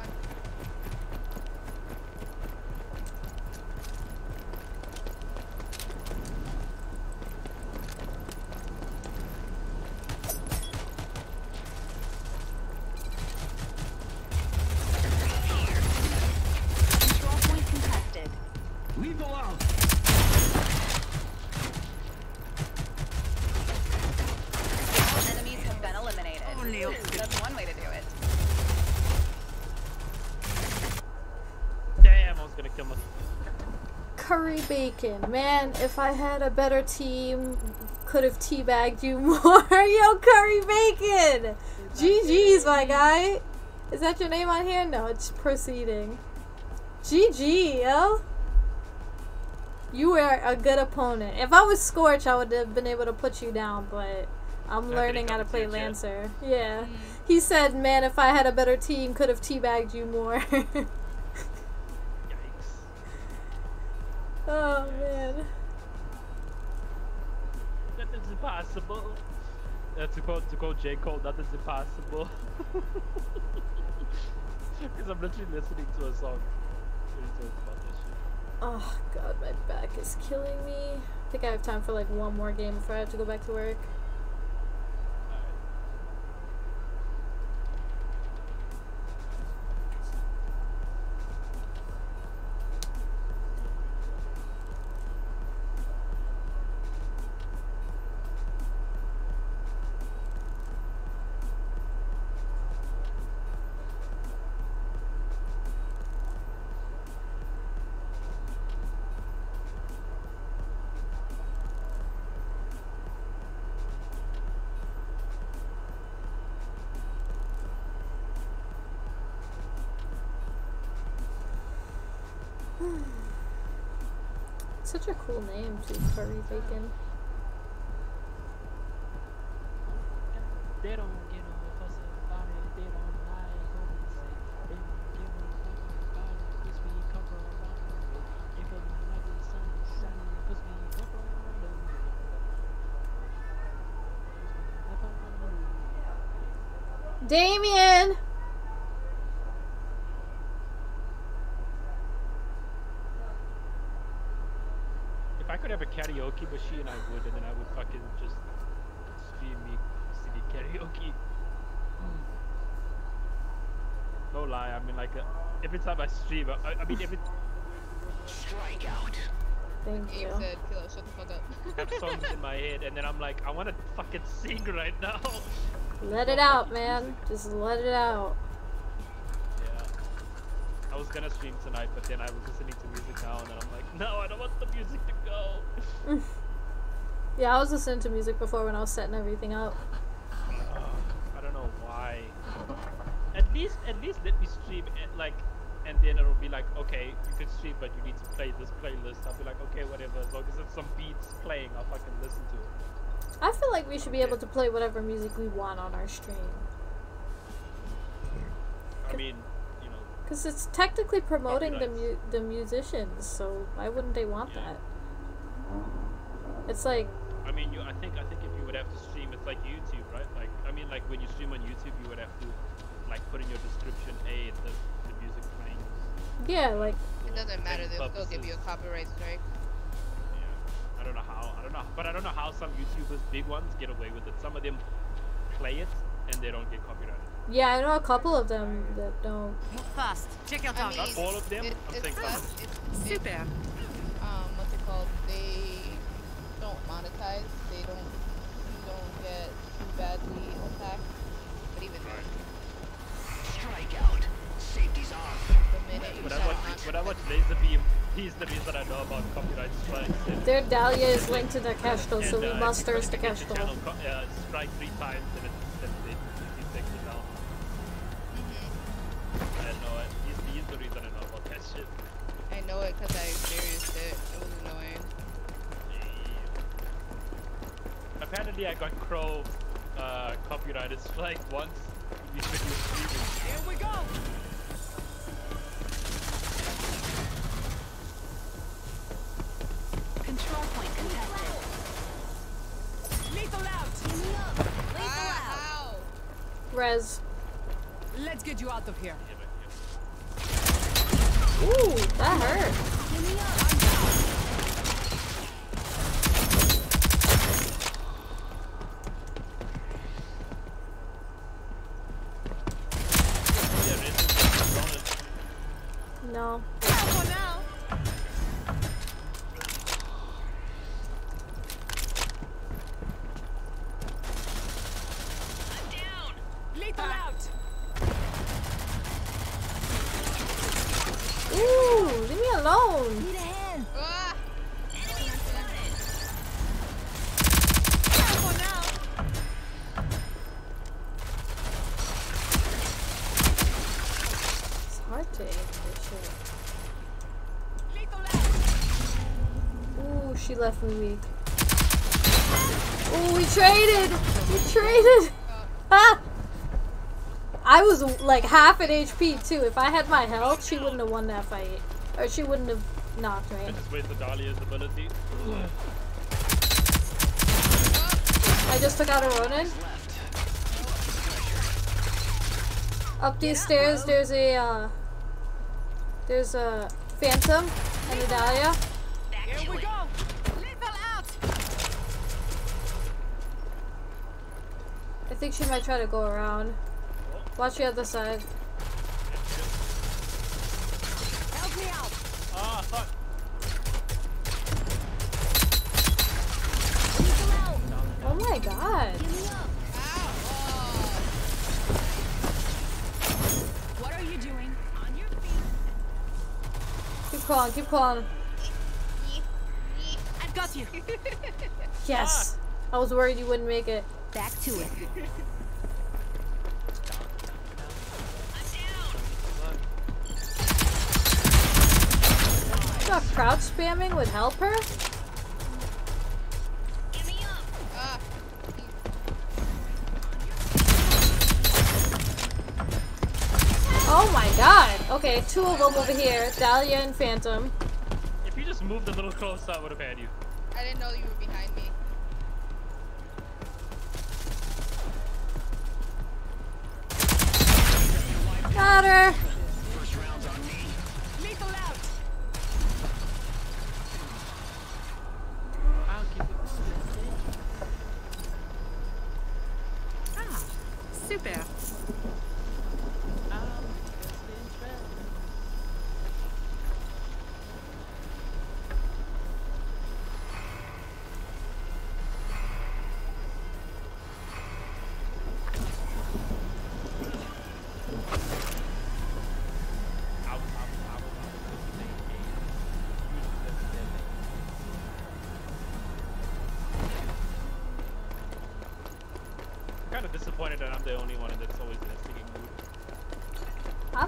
That's one way to do it. Damn, I was gonna kill myself. Curry bacon, man. If I had a better team, could have teabagged you more. Yo, Curry bacon. GG's, my guy. Is that your name on here? No, it's proceeding. GG, yo. You were a good opponent. If I was Scorch, I would have been able to put you down, but. I'm learning how to play Lancer. Yeah. He said, man, if I had a better team, could have teabagged you more. Yikes. Oh, man. Nothing's impossible. To quote J. Cole, nothing's impossible. Because I'm literally listening to a song. Oh, God, my back is killing me. I think I have time for like one more game before I have to go back to work. It's such a cool name too, Curry Bacon. They don't get on the fuss about it, they don't lie, they don't give a fuck about it, cause we cover around it. If I'm not the sun is shining, cause we cover around it. Damien! If I could have a karaoke machine, I would, and then I would fucking just stream me city karaoke. No lie, I mean, like, every time I stream, I mean, every. Strike out. Thank you. Said, kill it, shut the fuck up. I have songs in my head, and then I'm like, I want to fucking sing right now. Let it out, man. Just let it out. Yeah. I was gonna stream tonight, but then I was listening to music now, and then I'm like, no, I don't want the music to go. Yeah, I was listening to music before when I was setting everything up. I don't know why. At least let me stream, and, like, and then it'll be like, okay, you can stream, but you need to play this playlist. I'll be like, okay, whatever. As long as there's some beats playing, I'll fucking listen to it. I feel like we should be able to play whatever music we want on our stream. I mean, you know. Because it's technically promoting the musicians, so why wouldn't they want that? It's like. I mean, I think if you would have to stream, it's like YouTube, right? Like, I mean, like when you stream on YouTube, you would have to, like, put in your description, hey, the music playing. Yeah, like. It doesn't matter. They'll still give you a copyright strike. I don't know how, but I don't know how some YouTubers, big ones, get away with it. Some of them play it and they don't get copyrighted. Yeah, I know a couple of them that don't. Move fast. Check out down. Not all of them. I'm saying some of them. Super. What's it called? They don't monetize. They don't get too badly attacked. But even then. Strike out. Safety's off. When I watch Laserbeam, he's the reason I know about copyright strikes. Their Dahlia is linked to the Cashtel, so we must thirst the Cashtel. Strike 3 times and it takes it down. I don't know it. He's the reason I know about that shit. I know it because I experienced it. It was annoying. Yeah. Apparently I got Crow copyrighted strike once. Here we go! Control point contested. Lethal out! Lethal out! Rez. Let's get you out of here. Ooh, that hurt. No. Left me weak. Oh, we traded! We traded! Ah! I was like half an HP too. If I had my health, she wouldn't have won that fight. Or she wouldn't have knocked me. I just wasted Dahlia's ability. I just took out a Ronin. Up these stairs, there's a Phantom and a Dahlia. Here we go! I think she might try to go around. Watch the other side. Help me out! Ah, fuck! Oh my god! What are you doing? On your feet! Keep calling, keep calling. I've got you! Yes! I was worried you wouldn't make it. Back to it. I'm down. thought crouch spamming would help her? Oh my god! Okay, two of them over here, Dahlia and Phantom. If you just moved a little closer, I would have had you. I didn't know you were behind me. Got her! First round's on me. Lethal out! I'll give it a message. Ah, super.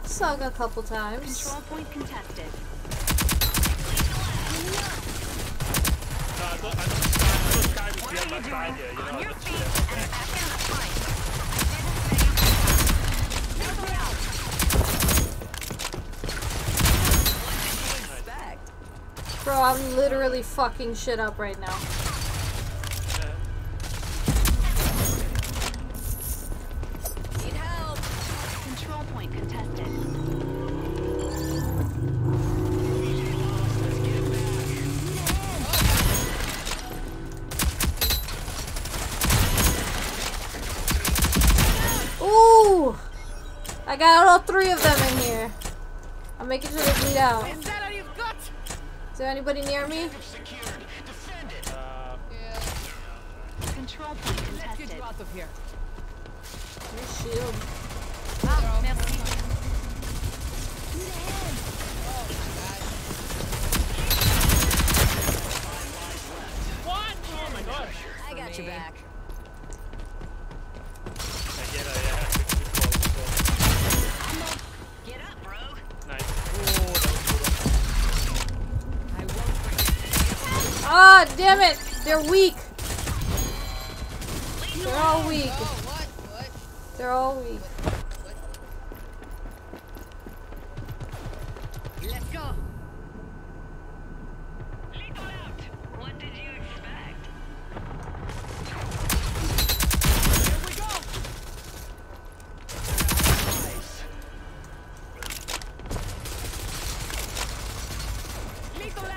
Sung a couple times. Control point contested. Bro, I'm literally fucking shit up right now. I got all three of them in here. I'm making sure they bleed out. Is that all you've got? Is there anybody near me? Yeah. Control point contested. Get out of here. Your shield. Oh, merci. What? Oh my gosh. I got you back. Ah, oh, damn it! They're weak! They're all weak. They're all weak. Let's go! Lethal out! What did you expect? Here we go! Nice. Lethal out!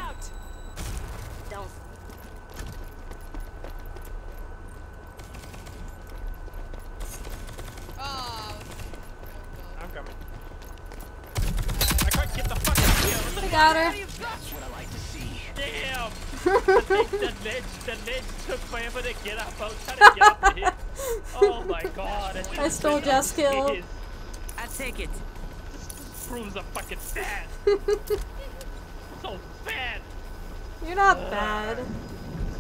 Her. That's what I like to see. Damn! the ledge took forever to get up. I was trying to get up to here. Oh my god. I stole Jeff's kill. I take it. This proves I'm fucking bad. So bad. You're not bad.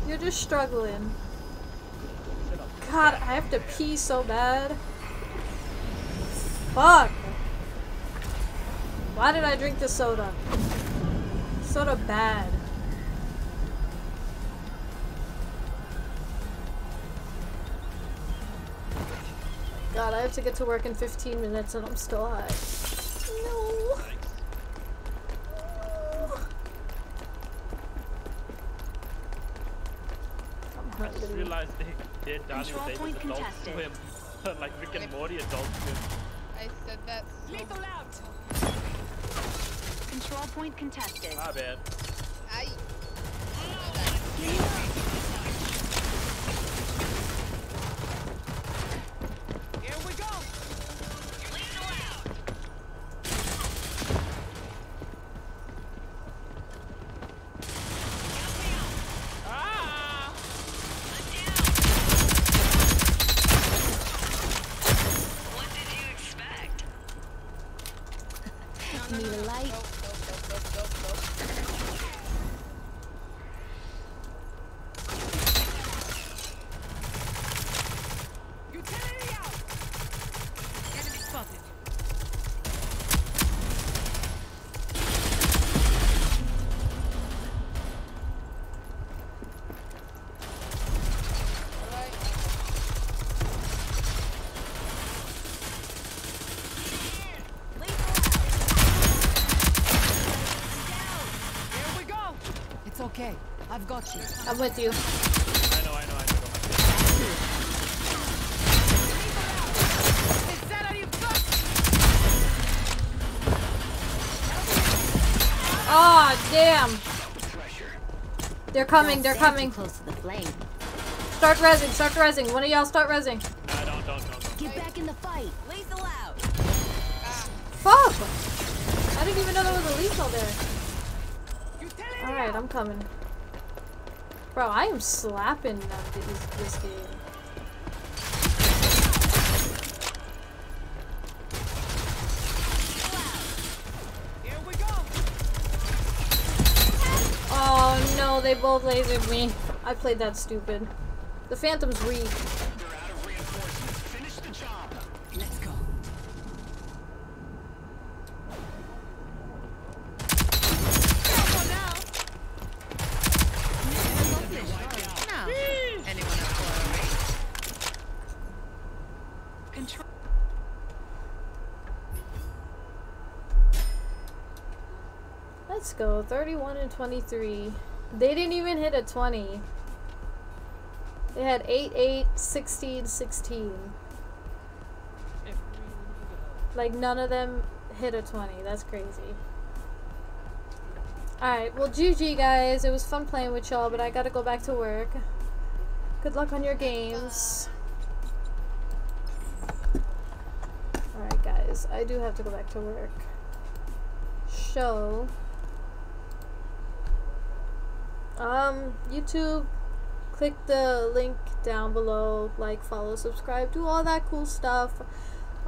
You're just struggling. God, I have to pee so bad. Fuck. Why did I drink the soda? Soda bad. God, I have to get to work in 15 minutes and I'm still high. No. I'm hungry. I just realized they did Donnie with David's Adult Swim. Like Rick and Morty Adult Swim. I said that. Lethal out! Control point contested. My bad. I... Here we go. Lethal out. Ah! What did you expect? Need a light. Nope. Got you. I'm with you. I know. Oh, damn. They're coming. They're coming. Close to the flame. Start rezzing. Start rezzing. One of y'all start rezzing. No, don't. Get back in the fight. Lethal out. Fuck. I didn't even know there was a lethal there. Alright, I'm coming. Bro, I am slapping them this game. Here we go. Oh no, they both lasered me. I played that stupid. The Phantom's weak. They're out of reinforcements. Finish the job. Let's go. Let's go, 31 and 23. They didn't even hit a 20. They had 8, 8, 16, 16. Like none of them hit a 20, that's crazy. Alright, well GG guys, it was fun playing with y'all, but I gotta go back to work. Good luck on your games. Alright guys, I do have to go back to work. So... YouTube, click the link down below, like, follow, subscribe, do all that cool stuff.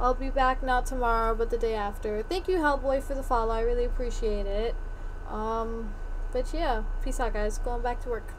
I'll be back not tomorrow, but the day after. Thank you, Hellboy, for the follow. I really appreciate it. But yeah, peace out, guys. Going back to work.